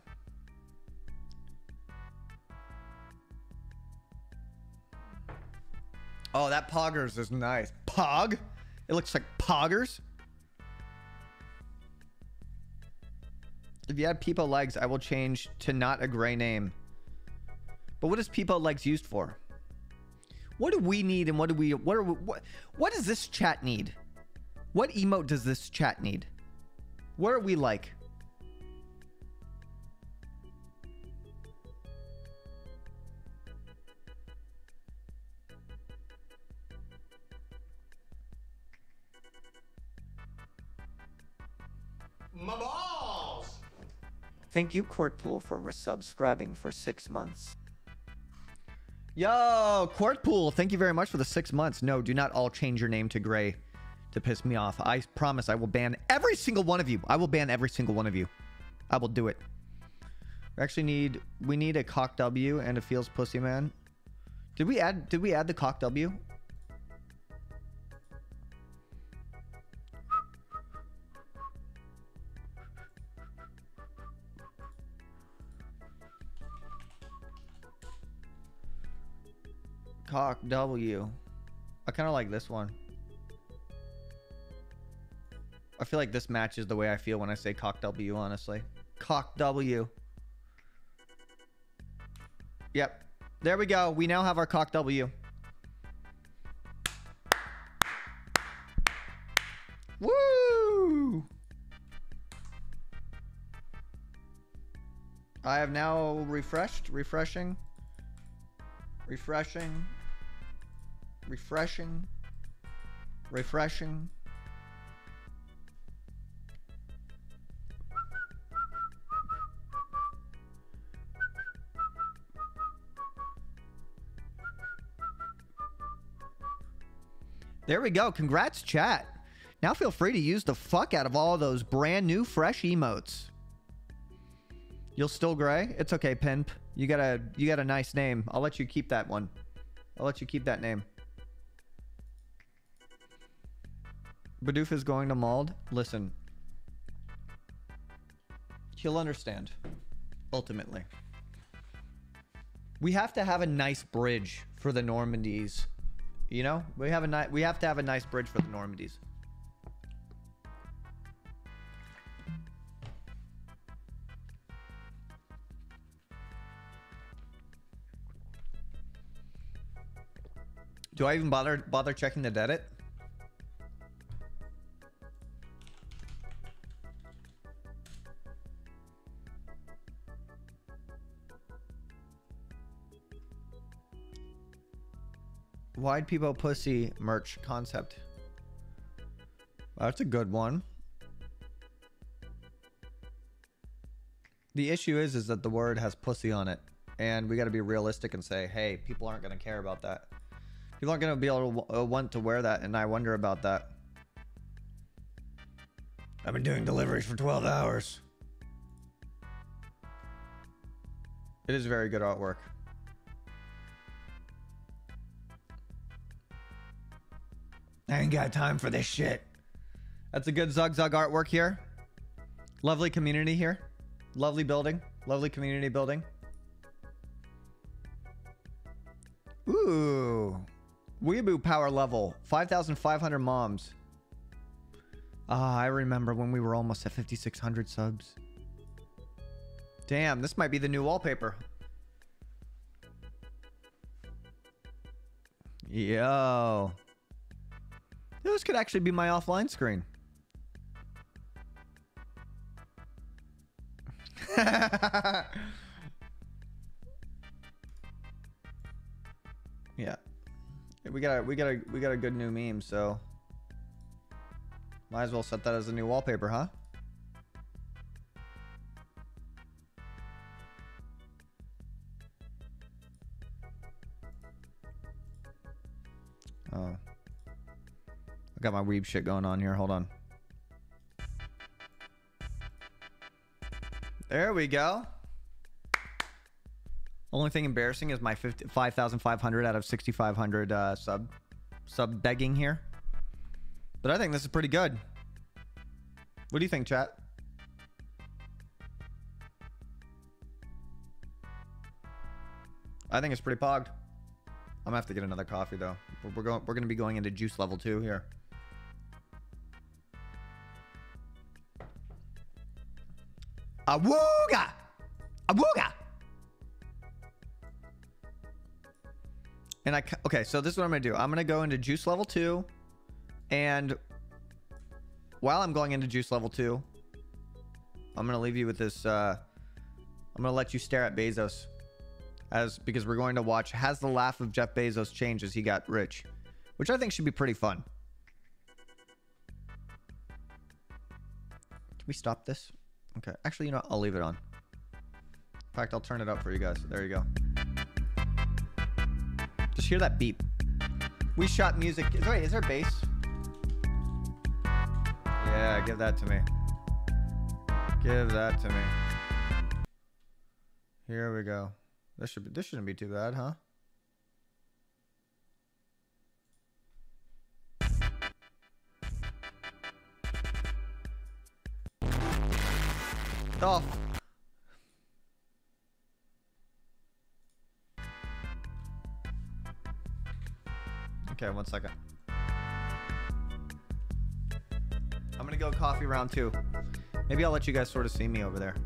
Oh, that Poggers is nice. Pog? It looks like Poggers. If you add Peepo Legs, I will change to not a gray name. But what is Peepo Legs used for? What do we need and what do we... What, are we, what, what does this chat need? What emote does this chat need? What are we like? My balls! Thank you, Courtpool, for resubscribing for six months. Yo, Courtpool, thank you very much for the six months. No, do not all change your name to Gray to piss me off. I promise I will ban every single one of you. I will ban every single one of you. I will do it. We actually need... We need a Cock W and a Feels Pussy Man. Did we add... Did we add the Cock W? Cock W. I kind of like this one. I feel like this matches the way I feel when I say Cock W, honestly. Cock W. Yep. There we go. We now have our Cock W. Woo! I have now refreshed. Refreshing. Refreshing. Refreshing. Refreshing. There we go. Congrats, chat. Now feel free to use the fuck out of all those brand new fresh emotes. You'll still gray? It's okay, Pimp. You got a you got a nice name. I'll let you keep that one. I'll let you keep that name. Bidoof is going to Mauld. Listen. He'll understand. Ultimately. We have to have a nice bridge for the Normandies. You know? We have a ni- we have to have a nice bridge for the Normandies. Do I even bother bother checking the Reddit? Wide people pussy merch concept. That's a good one. The issue is is that the word has pussy on it, and we got to be realistic and say, hey, people aren't going to care about that. People aren't going to be able to uh, want to wear that, and I wonder about that. I've been doing deliveries for twelve hours. It is very good artwork. I ain't got time for this shit. That's a good Zug Zug artwork here. Lovely community here. Lovely building. Lovely community building. Ooh. Weeaboo power level, five thousand five hundred moms. Ah, I remember when we were almost at fifty-six hundred subs. Damn, this might be the new wallpaper. Yo. This could actually be my offline screen. Yeah, we got a we got a we got a good new meme, so might as well set that as a new wallpaper, huh? Oh, I got my weeb shit going on here. Hold on. There we go. Only thing embarrassing is my five thousand five hundred out of sixty-five hundred uh, sub sub begging here. But I think this is pretty good. What do you think, chat? I think it's pretty pogged. I'm gonna have to get another coffee though. We're going. We're gonna be going into juice level two here. Awooga! Awooga! And I okay. So this is what I'm gonna do. I'm gonna go into juice level two, and while I'm going into juice level two, I'm gonna leave you with this. Uh, I'm gonna let you stare at Bezos. As, because we're going to watch, has the laugh of Jeff Bezos changed as he got rich? Which I think should be pretty fun. Can we stop this? Okay. Actually, you know what? I'll leave it on. In fact, I'll turn it up for you guys. There you go. Just hear that beep. We shot music. Wait, is there bass? Yeah, give that to me. Give that to me. Here we go. This should be, this shouldn't be too bad, huh? Oh. Okay, one second. I'm gonna go coffee round two. Maybe I'll let you guys sort of see me over there.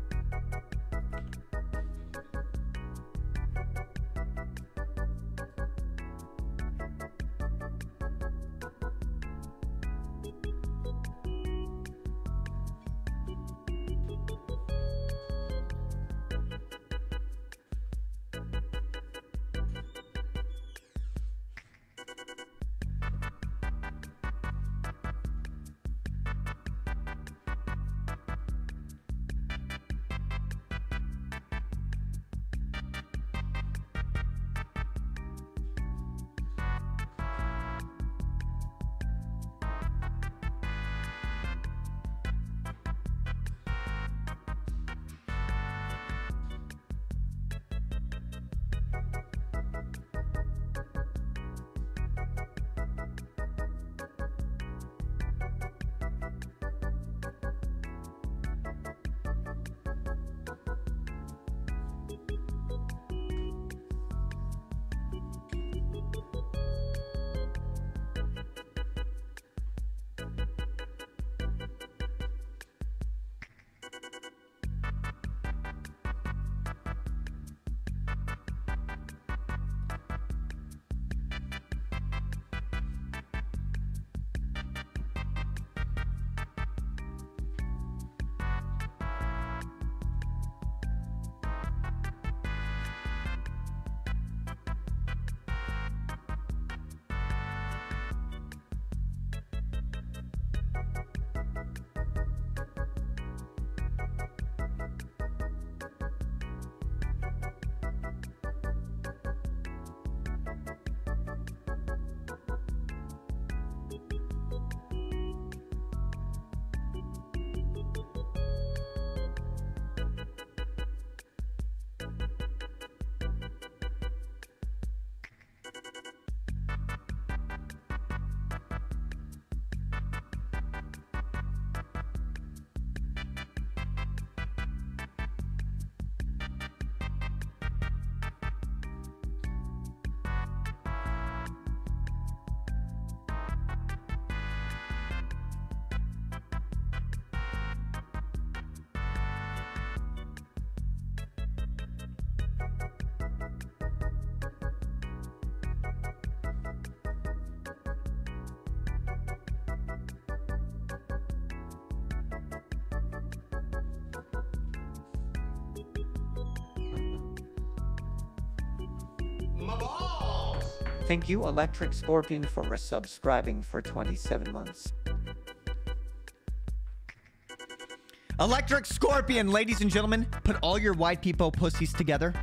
my balls! Thank you, Electric Scorpion, for resubscribing for twenty-seven months. Electric Scorpion, ladies and gentlemen, put all your white people pussies together.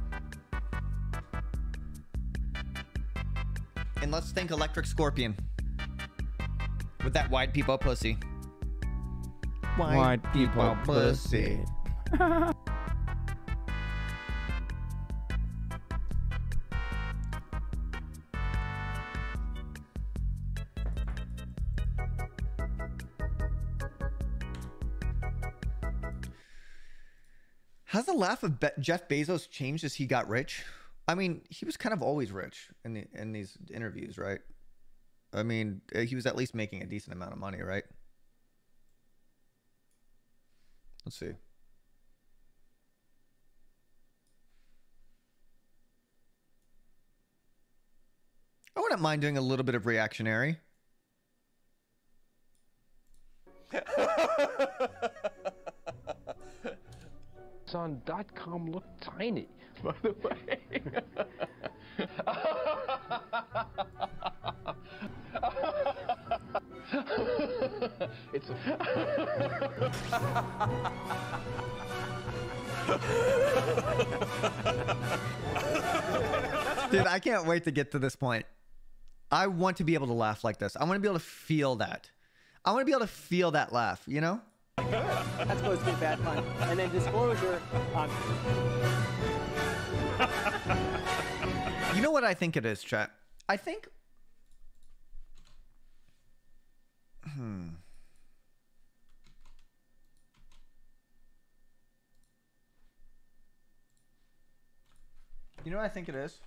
And let's thank Electric Scorpion with that white people pussy. White, white people, people pussy. pussy. Has the laugh of Be Jeff Bezos changed as he got rich? I mean, he was kind of always rich in the in these interviews, right? I mean, he was at least making a decent amount of money, right? Let's see. I wouldn't mind doing a little bit of reactionary. On dot com look tiny, by the way. It's a dude, I can't wait to get to this point. I want to be able to laugh like this. I want to be able to feel that. I want to be able to feel that laugh, you know? That's supposed to be a bad pun. And then disclosure. Um... You know what I think it is, chat? I think... Hmm. You know what I think it is?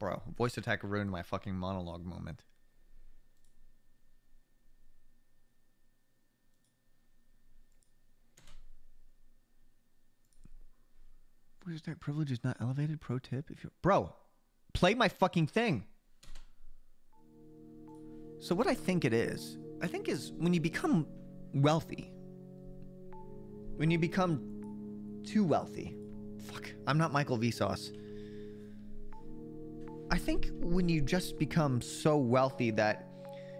Bro, voice attack ruined my fucking monologue moment. Voice attack privilege is not elevated. Pro tip: if you bro, play my fucking thing. So what I think it is, I think is when you become wealthy, when you become too wealthy. Fuck, I'm not Michael Vsauce. I think when you just become so wealthy that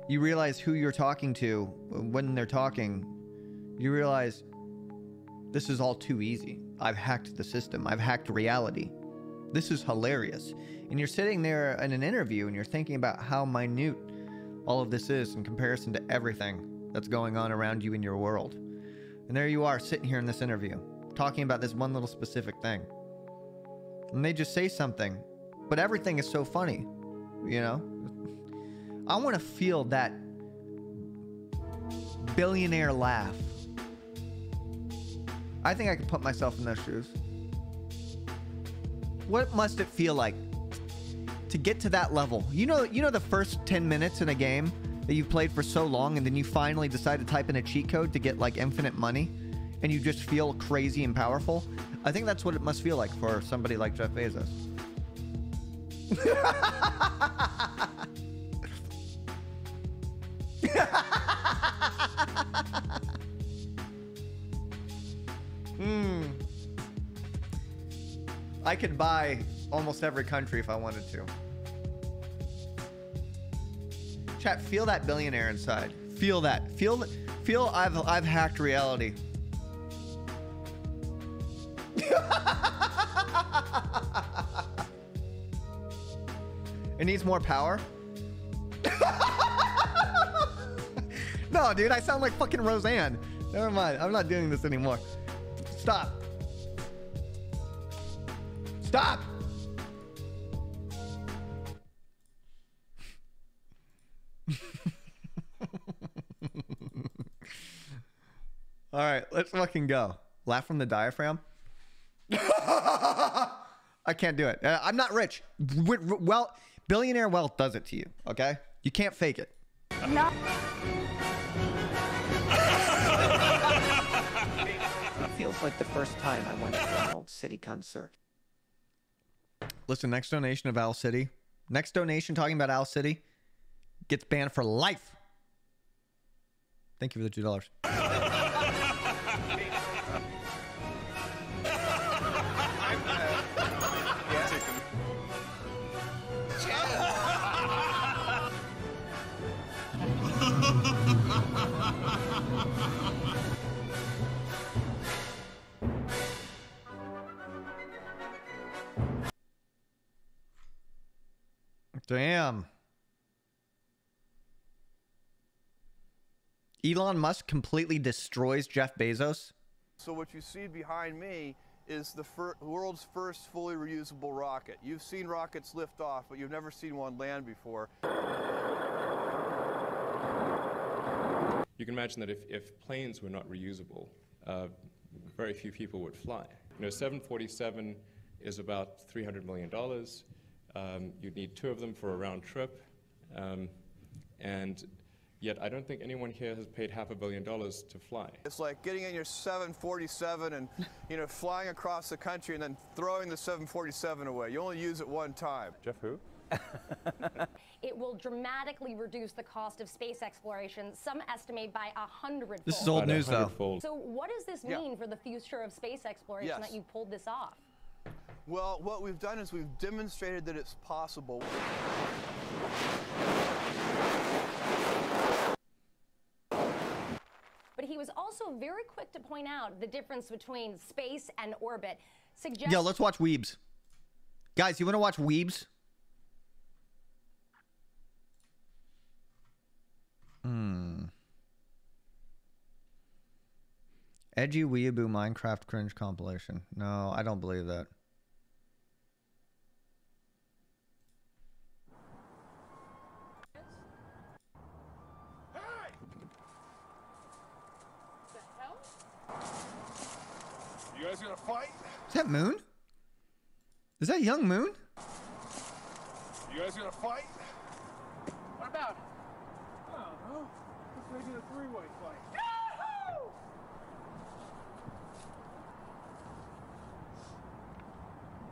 you realize who you're talking to when they're talking, you realize this is all too easy. I've hacked the system. I've hacked reality. This is hilarious. And you're sitting there in an interview and you're thinking about how minute all of this is in comparison to everything that's going on around you in your world. And there you are sitting here in this interview talking about this one little specific thing. And they just say something, but everything is so funny, you know? I want to feel that billionaire laugh. I think I could put myself in those shoes. What must it feel like to get to that level? You know, you know the first ten minutes in a game that you've played for so long, and then you finally decide to type in a cheat code to get like infinite money, and you just feel crazy and powerful? I think that's what it must feel like for somebody like Jeff Bezos. Hmm. I could buy almost every country if I wanted to. Chat, feel that billionaire inside. Feel that. Feel. Feel. I've. I've hacked reality. It needs more power. No, dude, I sound like fucking Roseanne. Never mind. I'm not doing this anymore. Stop. Stop. All right, let's fucking go. Laugh from the diaphragm. I can't do it. I'm not rich. Well, billionaire wealth does it to you, okay? You can't fake it. No. Feels like the first time I went to an Owl City concert. Listen, next donation of Owl City. Next donation talking about Owl City gets banned for life. Thank you for the two dollars. Damn. Elon Musk completely destroys Jeff Bezos. So what you see behind me is the fir world's first fully reusable rocket. You've seen rockets lift off, but you've never seen one land before. You can imagine that if, if planes were not reusable, uh, very few people would fly. You know, seven forty-seven is about three hundred million dollars. Um, you'd need two of them for a round trip. Um, and yet I don't think anyone here has paid half a billion dollars to fly. It's like getting in your seven forty-seven and you know, flying across the country and then throwing the seven forty-seven away. You only use it one time. Jeff who? It will dramatically reduce the cost of space exploration, some estimate by a hundredfold. This is old news, though. So what does this mean yeah. for the future of space exploration yes. that you pulled this off? Well, what we've done is we've demonstrated that it's possible. But he was also very quick to point out the difference between space and orbit. Suggest- Yo, let's watch Weebs. Guys, you want to watch Weebs? Hmm. Edgy Weeaboo Minecraft cringe compilation. No, I don't believe that. You guys gonna fight? Is that Moon? Is that young Moon? You guys gonna fight? What about it? I don't know. Let's make it a three-way fight. Yahoo!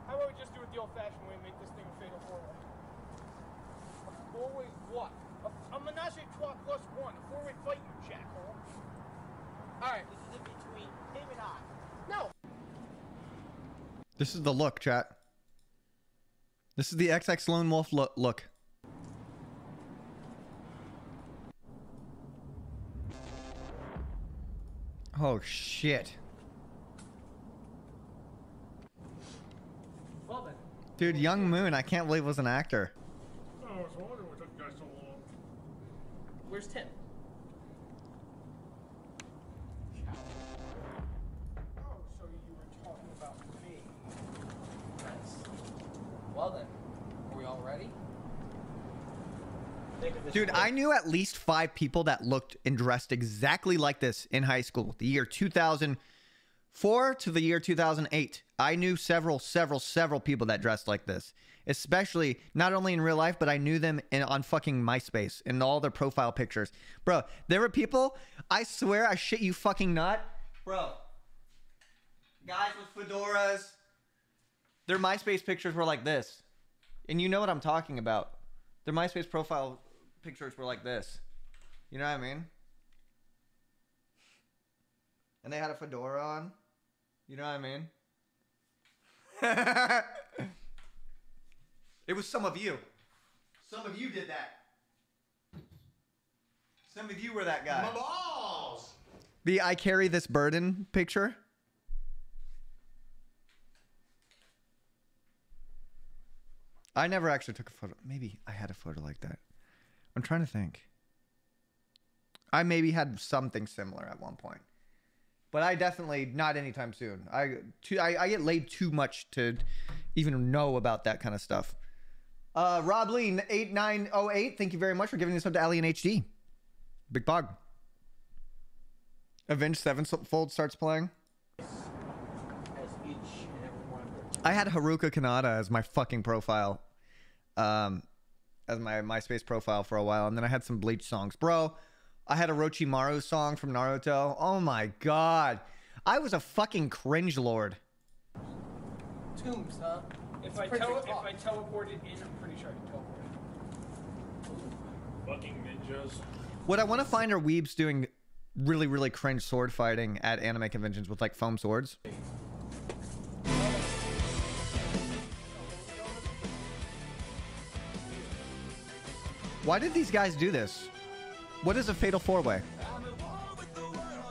How about we just do it the old-fashioned way and make this thing a fatal four-way? A four-way what? A, a menage a trois plus one. A four-way fight, you jackhole. All right, this is in between him and I. No. This is the look, chat. This is the X X Lone Wolf lo look. Oh shit. Well then. Dude, young Moon, I can't believe was an actor. I was wondering what took you guys so long. Where's Tim? Well then, are we all ready? Dude, I knew at least five people that looked and dressed exactly like this in high school. The year two thousand four to the year two thousand eight. I knew several, several, several people that dressed like this. Especially, not only in real life, but I knew them in, on fucking MySpace and all their profile pictures. Bro, there were people, I swear, I shit you fucking not. Bro, guys with fedoras. Their MySpace pictures were like this. And you know what I'm talking about. Their MySpace profile pictures were like this. You know what I mean? And they had a fedora on. You know what I mean? It was some of you. Some of you did that. Some of you were that guy. My balls! The I carry this burden picture. I never actually took a photo. Maybe I had a photo like that. I'm trying to think. I maybe had something similar at one point. But I definitely, not anytime soon. I, too, I, I get laid too much to even know about that kind of stuff. Uh, Rob Lean, eight nine oh eight. Thank you very much for giving this up to Alien H D. Big Bog. Avenged Sevenfold starts playing. I had Haruka Kanata as my fucking profile, um, as my MySpace profile for a while, and then I had some Bleach songs. Bro, I had a Orochimaru song from Naruto. Oh my god. I was a fucking cringe lord. Tombs, huh? If I, tele if I teleported in, I'm pretty sure I teleported. Fucking ninjas. What I want to find are weebs doing really, really cringe sword fighting at anime conventions with like foam swords. Why did these guys do this? What is a fatal four-way?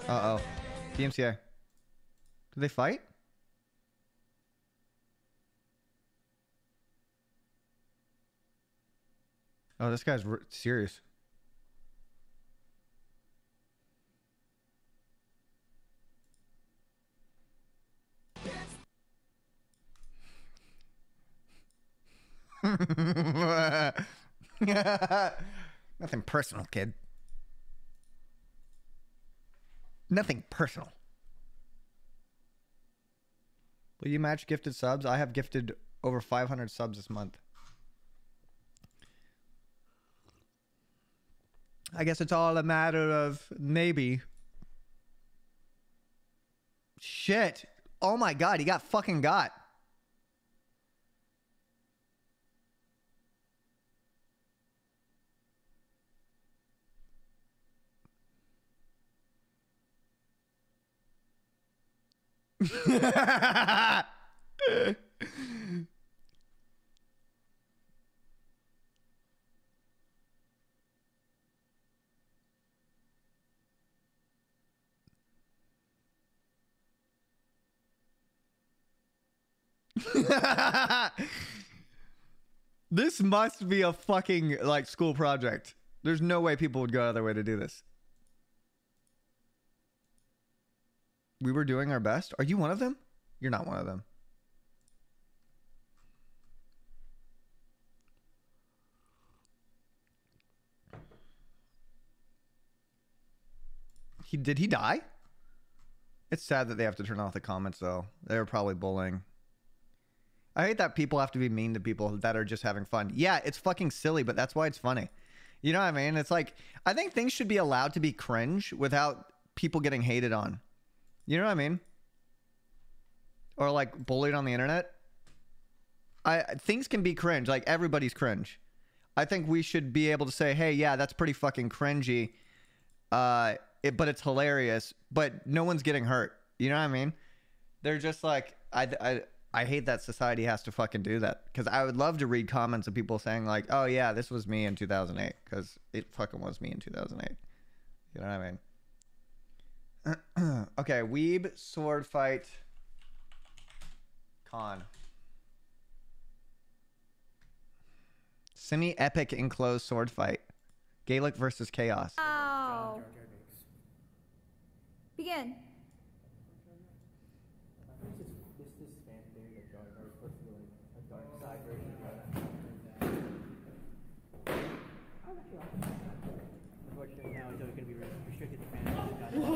Uh-oh. D M C A. Did they fight? Oh, this guy's serious. Nothing personal, kid. Nothing personal. Will you match gifted subs? I have gifted over five hundred subs this month. I guess it's all a matter of maybe. Shit. Oh my god, he got fucking got. This must be a fucking like school project. There's no way people would go out of their way to do this. We were doing our best. Are you one of them? You're not one of them. He did he die? It's sad that they have to turn off the comments though. They were probably bullying. I hate that people have to be mean to people that are just having fun. Yeah, it's fucking silly, but that's why it's funny. You know what I mean? It's like, I think things should be allowed to be cringe without people getting hated on. You know what I mean? Or like bullied on the internet. I things can be cringe. Like everybody's cringe. I think we should be able to say, hey, yeah, that's pretty fucking cringy. Uh, it, but it's hilarious. But no one's getting hurt. You know what I mean? They're just like, I... I I hate that society has to fucking do that, because I would love to read comments of people saying like, oh yeah, this was me in two thousand eight, because it fucking was me in two thousand eight. You know what I mean? Okay, Weeb sword fight con. Semi-epic enclosed sword fight. Gaelic versus chaos. Oh. Begin. Unfortunately, now it's going to be restricted to fans. What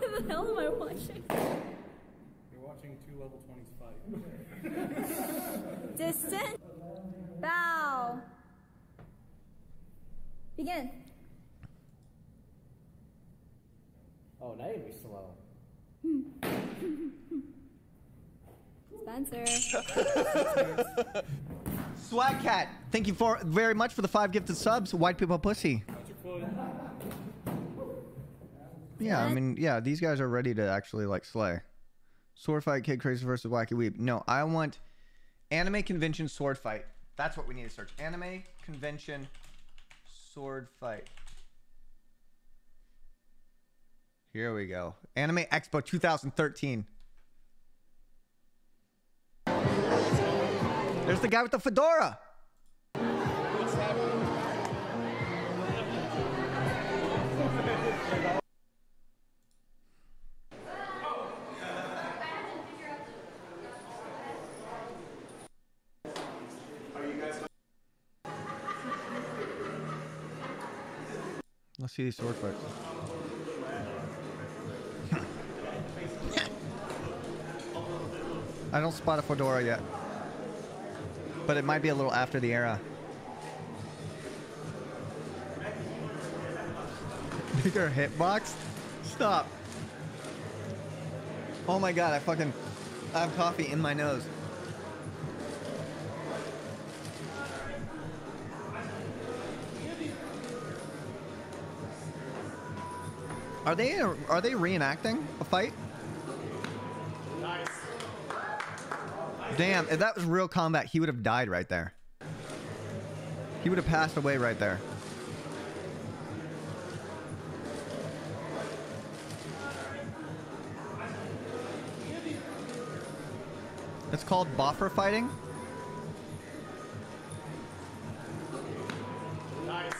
the hell am I watching? You're watching two level twenties fight. Distant. Bow. Begin. Oh, now you'd be slow. Spencer. Swag Cat, thank you for very much for the five gifted subs. White people pussy. Yeah, I mean, yeah, these guys are ready to actually like slay. Sword fight, Kid Crazy versus Wacky Weeb. No, I want anime convention sword fight. That's what we need to search. Anime convention sword fight. Here we go. Anime Expo two thousand thirteen. There's the guy with the fedora. Let's see these sword fights. I don't spot a fedora yet, but it might be a little after the era. Bigger hitbox? Stop. Oh my god, I fucking... I have coffee in my nose. Are they, are they reenacting a fight? Damn, if that was real combat, he would have died right there. He would have passed away right there. It's called bopper fighting. Nice.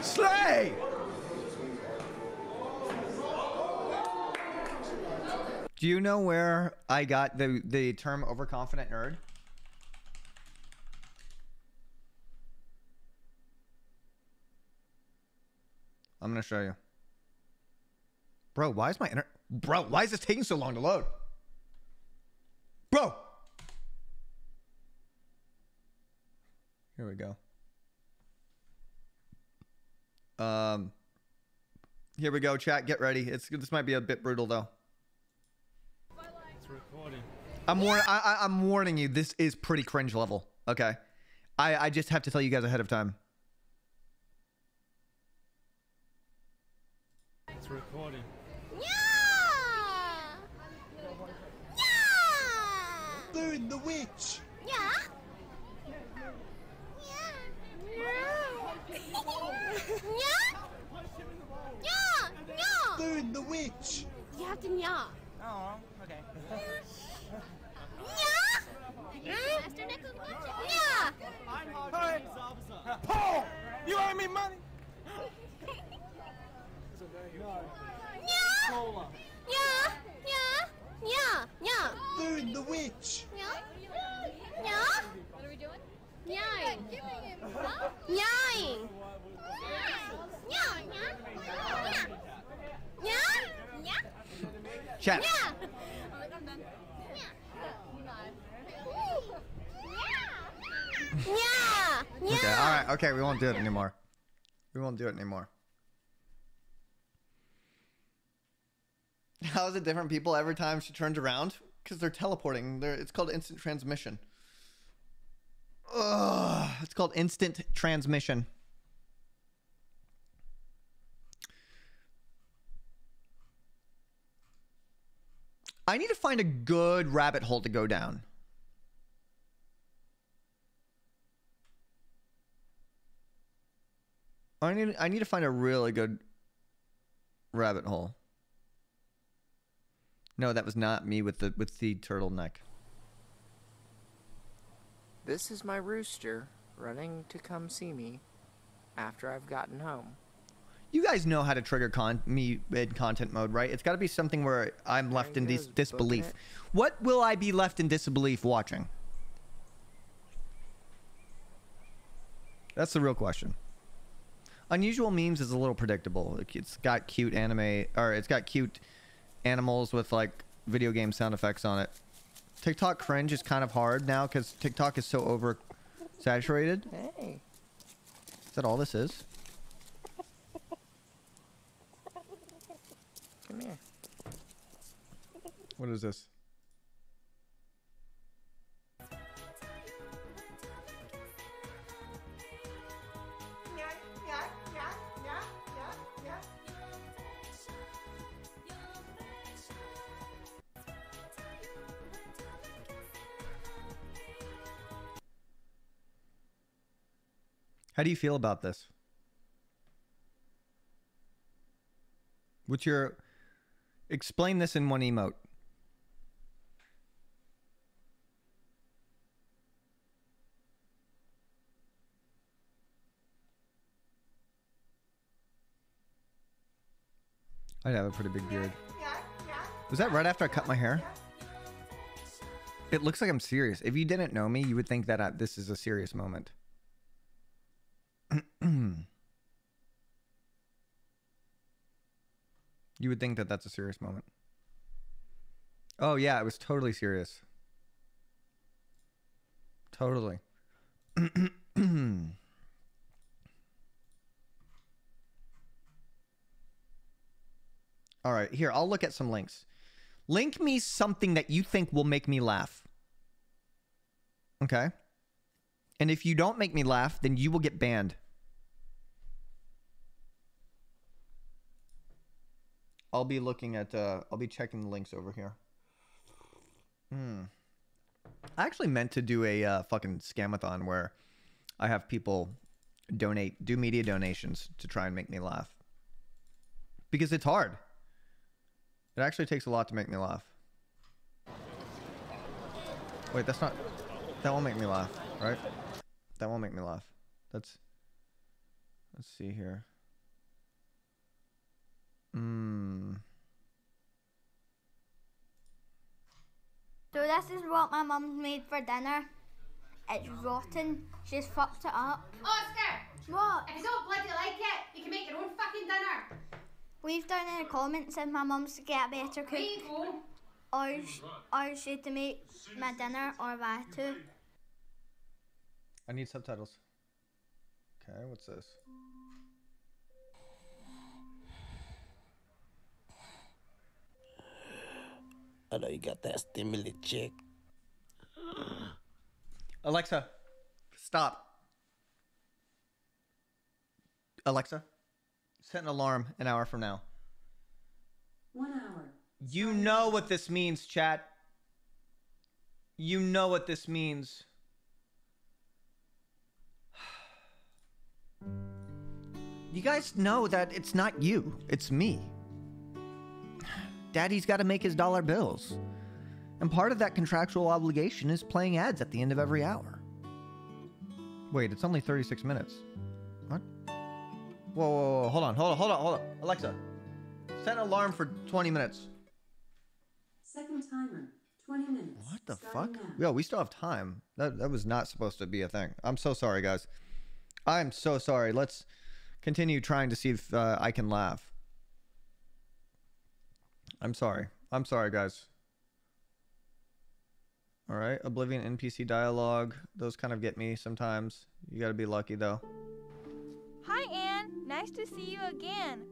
Slay! Do you know where I got the, the term overconfident nerd? I'm gonna show you. Bro, why is my inter- Bro, why is this taking so long to load? Bro! Here we go. Um, here we go, chat. Get ready. It's this might be a bit brutal though. It's recording. I'm warning. I, I'm warning you. This is pretty cringe level. Okay, I I just have to tell you guys ahead of time. It's recording. Yeah. Yeah. Burn the witch. Yeah. Yeah? Yeah! Yeah! Burn the witch! You have to nya. Oh, okay. Nya! Nya! Alright! Paul! You owe me money! Nya! Nya! Nya! Nya! Nya! Burn the witch! Nya! Nya! What are we doing? Nying! Nying! Chat. Okay, alright, okay, we won't do it anymore. We won't do it anymore. How is it different people every time she turns around? Because they're teleporting. They're, it's called instant transmission. Ugh, it's called instant transmission. I need to find a good rabbit hole to go down. I need I need to find a really good rabbit hole. No, that was not me with the with the turtleneck. This is my rooster running to come see me after I've gotten home. You guys know how to trigger con me in content mode, right? It's got to be something where I'm left in dis disbelief. What will I be left in disbelief watching? That's the real question. Unusual memes is a little predictable. It's got cute anime, or it's got cute animals with like video game sound effects on it. TikTok cringe is kind of hard now because TikTok is so oversaturated. Hey. Is that all this is? Come here. What is this? How do you feel about this? What's your... Explain this in one emote. I'd have a pretty big beard. Was that right after I cut my hair? It looks like I'm serious. If you didn't know me, you would think that I, this is a serious moment. You would think that that's a serious moment. Oh yeah, it was totally serious. Totally. All right, here, I'll look at some links. Link me something that you think will make me laugh. Okay? And if you don't make me laugh, then you will get banned. I'll be looking at, uh, I'll be checking the links over here. Hmm. I actually meant to do a uh, fucking scamathon where I have people donate, do media donations to try and make me laugh. Because it's hard. It actually takes a lot to make me laugh. Wait, that's not... That won't make me laugh, right? That won't make me laugh. That's... Let's see here. Hmm... So this is what my mum made for dinner. It's rotten. She's fucked it up. Oscar! What? If you don't bloody like it, you can make your own fucking dinner. Leave down in the comments if my mum's to get a better cook. There you go. Or, sh or she to make my dinner, or if I to. I need subtitles. Okay, what's this? I know you got that stimuli check. Alexa, stop. Alexa, set an alarm an hour from now. One hour. You know what this means, chat. You know what this means. You guys know that it's not you, it's me. Daddy's got to make his dollar bills. And part of that contractual obligation is playing ads at the end of every hour. Wait, it's only thirty-six minutes. What? Whoa, whoa, whoa, hold on, hold on, hold on, hold on. Alexa, set an alarm for twenty minutes. Second timer, twenty minutes. What the fuck? Now. Yo, we still have time. That, that was not supposed to be a thing. I'm so sorry, guys. I'm so sorry. Let's continue trying to see if uh, I can laugh. I'm sorry. I'm sorry, guys. All right. Oblivion N P C dialogue. Those kind of get me sometimes. You got to be lucky, though. Hi, Anne. Nice to see you again.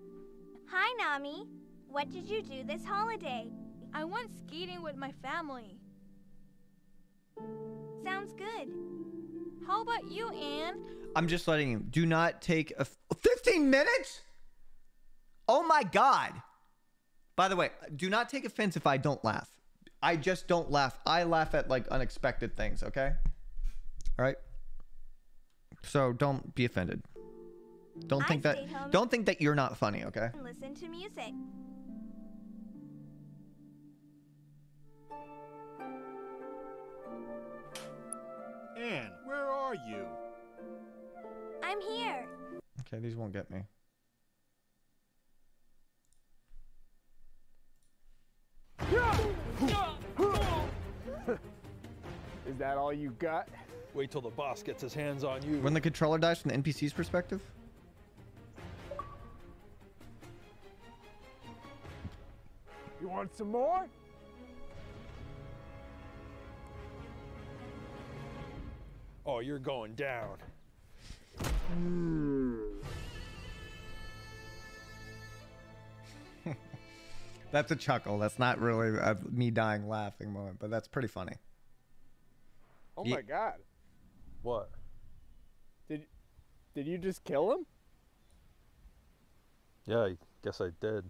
Hi, Nami. What did you do this holiday? I went skating with my family. Sounds good. How about you, Anne? I'm just letting you. Do not take a... fifteen minutes? Oh, my God. By the way, do not take offense if I don't laugh. I just don't laugh. I laugh at, like, unexpected things, okay? All right? So don't be offended. Don't think that don't think that you're not funny, okay? Listen to music. Anne, where are you? I'm here. Okay, these won't get me. Is that all you got? Wait till the boss gets his hands on you. When the controller dies from the N P C's perspective? You want some more? Oh, you're going down. That's a chuckle. That's not really a me dying laughing moment, but that's pretty funny. Oh my God. What? Did did you just kill him? Yeah, I guess I did.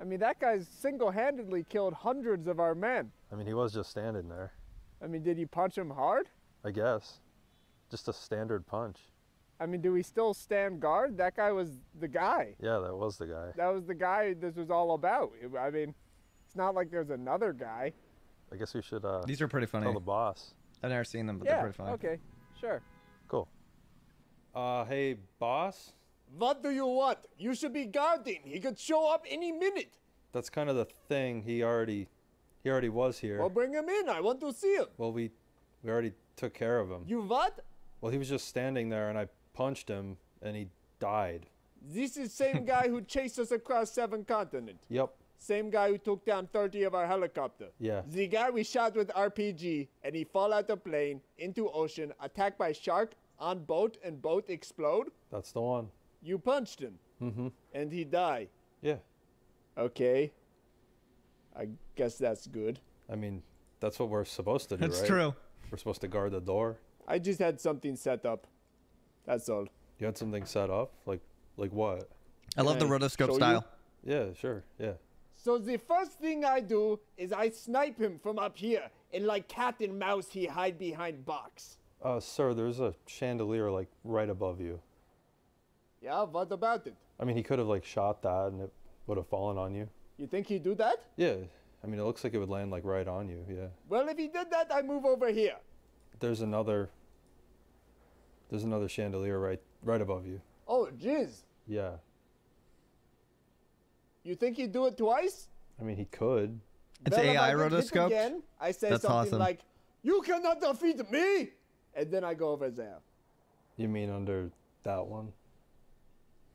I mean, that guy's single-handedly killed hundreds of our men. I mean, he was just standing there. I mean, did you punch him hard? I guess. Just a standard punch. I mean, do we still stand guard? That guy was the guy. Yeah, that was the guy. That was the guy this was all about. I mean, it's not like there's another guy. I guess we should uh, These are pretty funny. Tell the boss. I've never seen them, but yeah, they're pretty funny. Okay, sure. Cool. Uh, hey, boss? What do you want? You should be guarding. He could show up any minute. That's kind of the thing. He already he already was here. Well, bring him in. I want to see him. Well, we, we already took care of him. You what? Well, he was just standing there, and I punched him, and he died. This is same guy who chased us across seven continents. Yep. Same guy who took down thirty of our helicopter. Yeah. The guy we shot with R P G, and he fall out of plane, into ocean, attacked by shark, on boat, and boat explode? That's the one. You punched him. Mm-hmm. And he died. Yeah. Okay. I guess that's good. I mean, that's what we're supposed to do, that's right? That's true. We're supposed to guard the door. I just had something set up. That's all. You had something set up? Like like what? I love the rotoscope style. You? Yeah, sure. Yeah. So the first thing I do is I snipe him from up here, and like cat and mouse, he hide behind box. Uh, sir, there's a chandelier like right above you. Yeah, what about it? I mean, he could have like shot that and it would have fallen on you. You think he'd do that? Yeah, I mean, it looks like it would land like right on you, yeah. Well, if he did that, I move over here. There's another, there's another chandelier right, right above you. Oh, jeez. Yeah. You think he'd do it twice? I mean, he could. It's then A I rotoscope. Again, I say That's something awesome. like, "You cannot defeat me," and then I go over there. You mean under that one?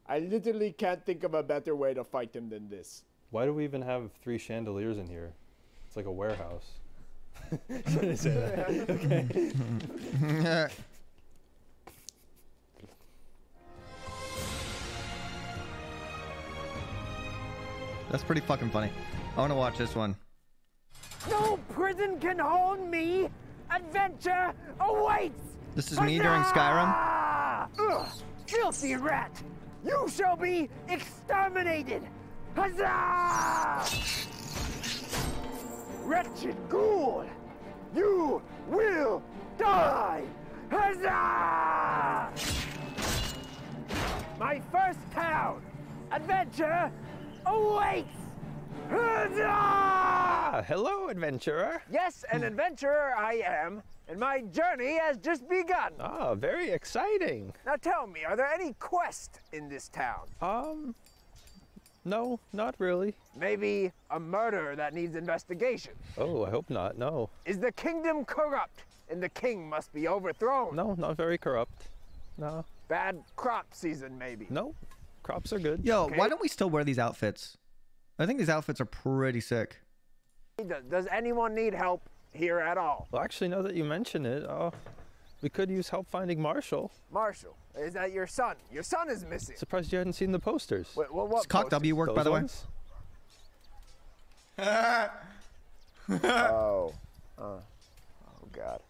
I literally can't think of a better way to fight him than this. Why do we even have three chandeliers in here? It's like a warehouse. Okay. That's pretty fucking funny. I want to watch this one. No prison can hold me. Adventure awaits. This is me during Skyrim. Ugh, filthy rat. You shall be exterminated. Huzzah! Wretched ghoul. You will die. Huzzah! My first town. Adventure awaits. Huzzah! Hello, adventurer. Yes, an adventurer I am, and my journey has just begun. Ah, very exciting. Now tell me, are there any quests in this town? Um, no, not really. Maybe a murder that needs investigation. Oh, I hope not, no. Is the kingdom corrupt, and the king must be overthrown? No, not very corrupt, no. Bad crop season, maybe? No, crops are good. Yo, okay. Why don't we still wear these outfits? I think these outfits are pretty sick. Does anyone need help here at all? Well, actually, now that you mention it, uh, we could use help finding Marshall. Marshall? Is that your son? Your son is missing. Surprised you hadn't seen the posters. Wait, well, what Does Cock W work, Those by the ones? way? oh. Uh, oh, God.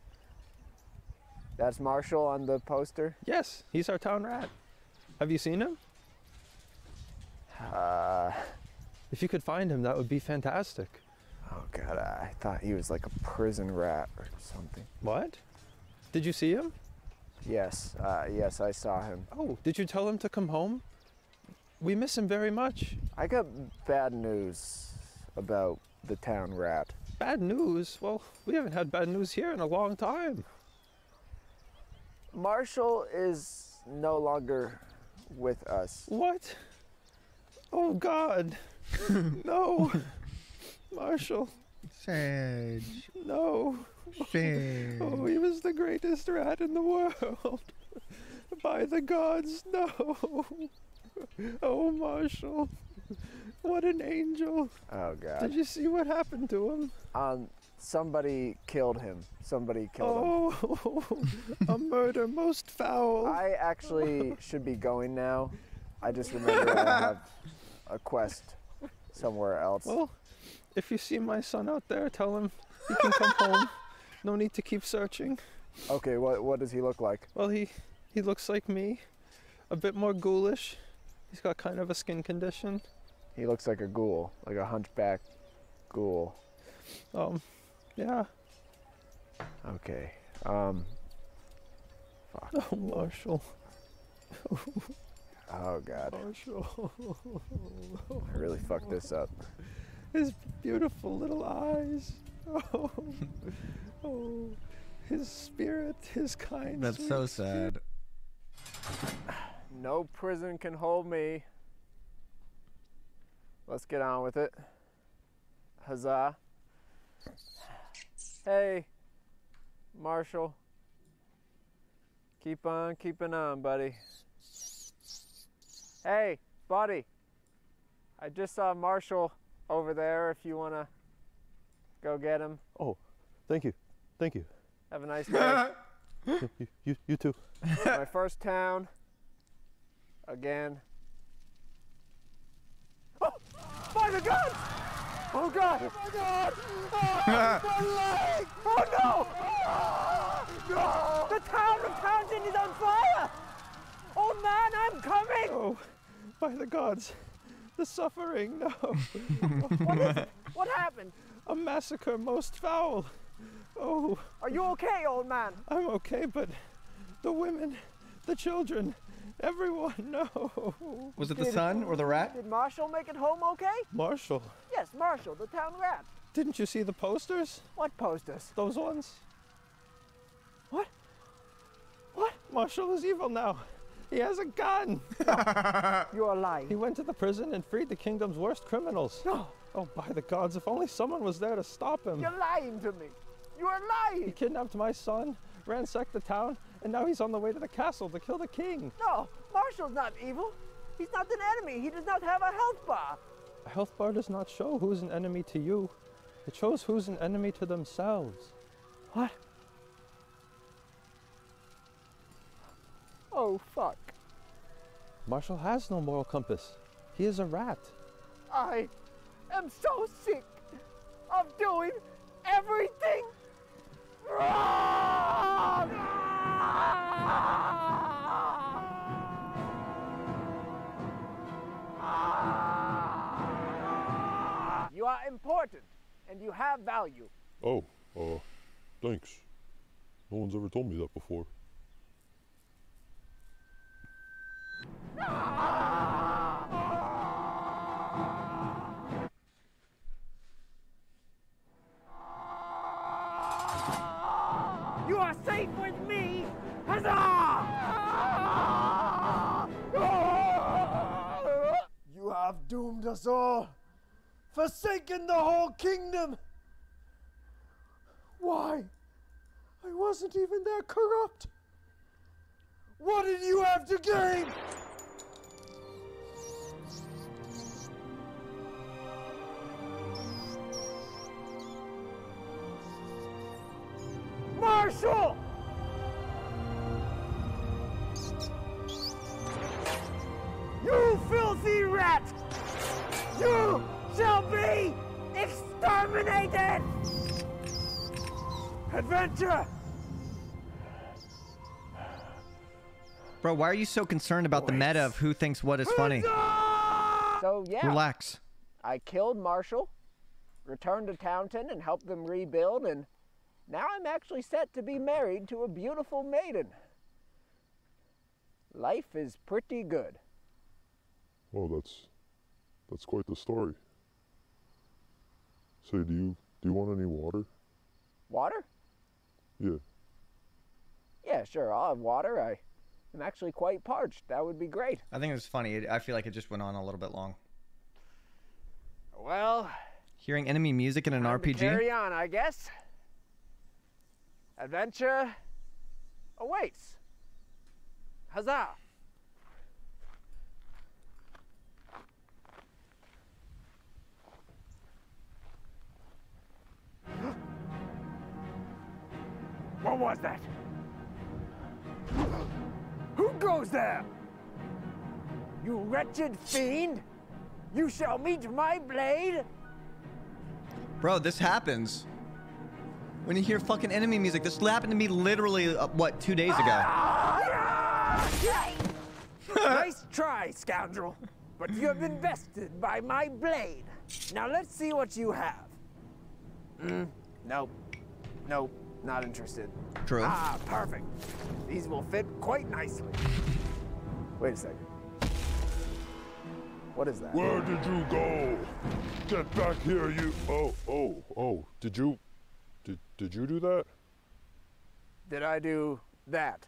That's Marshall on the poster? Yes, he's our town rat. Have you seen him? Uh... If you could find him, that would be fantastic. Oh God, I thought he was like a prison rat or something. What? Did you see him? Yes, uh, yes, I saw him. Oh, did you tell him to come home? We miss him very much. I got bad news about the town rat. Bad news? Well, we haven't had bad news here in a long time. Marshall is no longer with us. What? Oh God. No, Marshall. Sage. No. Sage. Oh, he was the greatest rat in the world. By the gods, no. Oh, Marshall. What an angel. Oh, God. Did you see what happened to him? Um, somebody killed him. Somebody killed oh, him. Oh, a murder most foul. I actually should be going now. I just remember I have a quest. Somewhere else. Well, if you see my son out there, tell him he can come home. No need to keep searching. Okay, what what does he look like? Well, he he looks like me, a bit more ghoulish. He's got kind of a skin condition. He looks like a ghoul, like a hunchback ghoul. Um, yeah. Okay. Um. Fuck. Oh, Marshall. Oh God. Marshall. I really fucked this up. His beautiful little eyes. Oh. Oh. His spirit, his kind. That's so sad. No prison can hold me. Let's get on with it. Huzzah. Hey, Marshall. Keep on keeping on, buddy. Hey, buddy, I just saw Marshall over there if you want to go get him. Oh, thank you. Thank you. Have a nice day. you, you, you too. My first town. Again. Oh, by the gods! Oh, God! Oh, my God! Oh, oh no! Oh, no! The town of Townsend is on fire! Oh man, I'm coming! Oh, by the gods, The suffering, no. What is it? What happened? A massacre most foul. Oh. Are you okay, old man? I'm okay, but the women, the children, everyone, no. Was it the did, son or the rat? Did Marshall make it home okay? Marshall? Yes, Marshall, the town rat. Didn't you see the posters? What posters? Those ones. What? What? Marshall is evil now. He has a gun. No, you are lying. He went to the prison and freed the kingdom's worst criminals. No. Oh, by the gods, if only someone was there to stop him. You're lying to me. You are lying. He kidnapped my son, ransacked the town, and now he's on the way to the castle to kill the king. No, Marshall's not evil. He's not an enemy. He does not have a health bar. A health bar does not show who's an enemy to you. It shows who's an enemy to themselves. What? Oh, fuck. Marshall has no moral compass. He is a rat. I am so sick of doing everything wrong! You are important, and you have value. Oh, uh, thanks. No one's ever told me that before. You are safe with me! Huzzah! You have doomed us all, forsaken the whole kingdom. Why? I wasn't even that corrupt. What did you have to gain? Marshall! You filthy rat! You shall be exterminated! Adventure! Bro, why are you so concerned about Boys. the meta of who thinks what is funny? So, yeah. Relax. I killed Marshall, returned to Townton and helped them rebuild, and now I'm actually set to be married to a beautiful maiden. Life is pretty good. Oh, that's that's quite the story. Say, do you do you want any water? Water? Yeah. Yeah, sure. I'll have water. I, I'm actually quite parched. That would be great. I think it was funny. It, I feel like it just went on a little bit long. Well. Hearing enemy music in an R P G. Carry on, I guess. Adventure awaits. Huzzah! What was that? Who goes there? You wretched fiend! You shall meet my blade! Bro, this happens. When you hear fucking enemy music, this happened to me literally, uh, what, two days ago. Nice try, scoundrel. But you have been bested by my blade. Now let's see what you have. Mm, nope. Nope. Not interested. True. Ah, perfect. These will fit quite nicely. Wait a second. What is that? Where did you go? Get back here, you... Oh, oh, oh. Did you... Did, did you do that? Did I do that?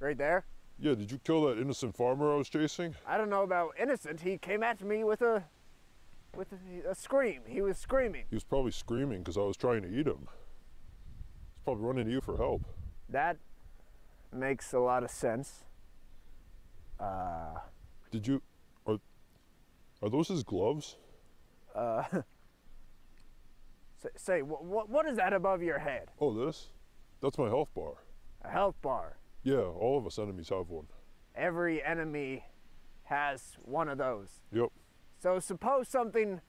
Right there? Yeah, did you kill that innocent farmer I was chasing? I don't know about innocent. He came at me with a with a, a scream. He was screaming. He was probably screaming because I was trying to eat him. He's probably running to you for help. That makes a lot of sense. Uh... Did you... Are, are those his gloves? Uh... Say, what, what is that above your head? Oh, this? That's my health bar. A health bar? Yeah, all of us enemies have one. Every enemy has one of those. Yep. So suppose something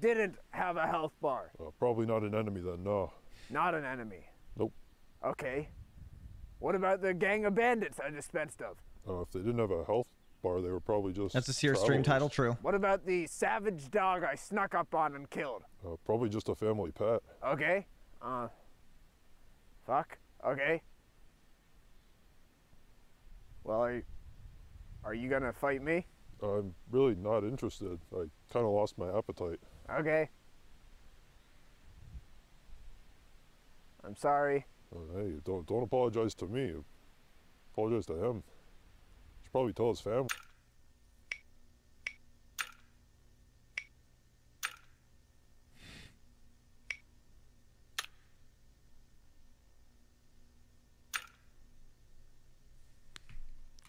didn't have a health bar. Uh, probably not an enemy then, no. Not an enemy? Nope. Okay. What about the gang of bandits I dispensed of? Uh, if they didn't have a health bar. They were probably just That's a Sears stream title, true. What about the savage dog I snuck up on and killed? Uh, probably just a family pet. Okay. Uh, fuck. Okay. Well, are you, are you gonna fight me? I'm really not interested. I kind of lost my appetite. Okay. I'm sorry. Oh, hey, don't, don't apologize to me. Apologize to him. Should probably tell his family.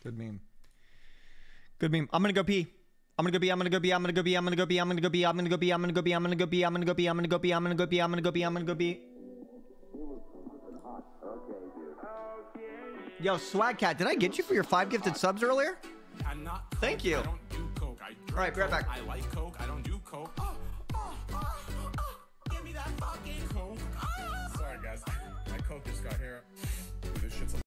Good meme. Good meme. I'm gonna go pee. I'm gonna go pee. I'm gonna go pee. I'm gonna go pee. I'm gonna go pee. I'm gonna go pee. I'm gonna go pee. I'm gonna go pee. I'm gonna go pee. I'm gonna go pee. I'm gonna go pee. I'm gonna go pee. I'm gonna go pee. I'm gonna go pee. Yo, Swag Cat, did I get you for your five gifted subs earlier? I'm not coke. Thank you. I don't do coke. I drink All right, be right back. Coke. I like coke. I don't do coke. Oh, oh, oh, oh. Give me that fucking coke. Oh. Sorry, guys. My coke just got here. This shit's a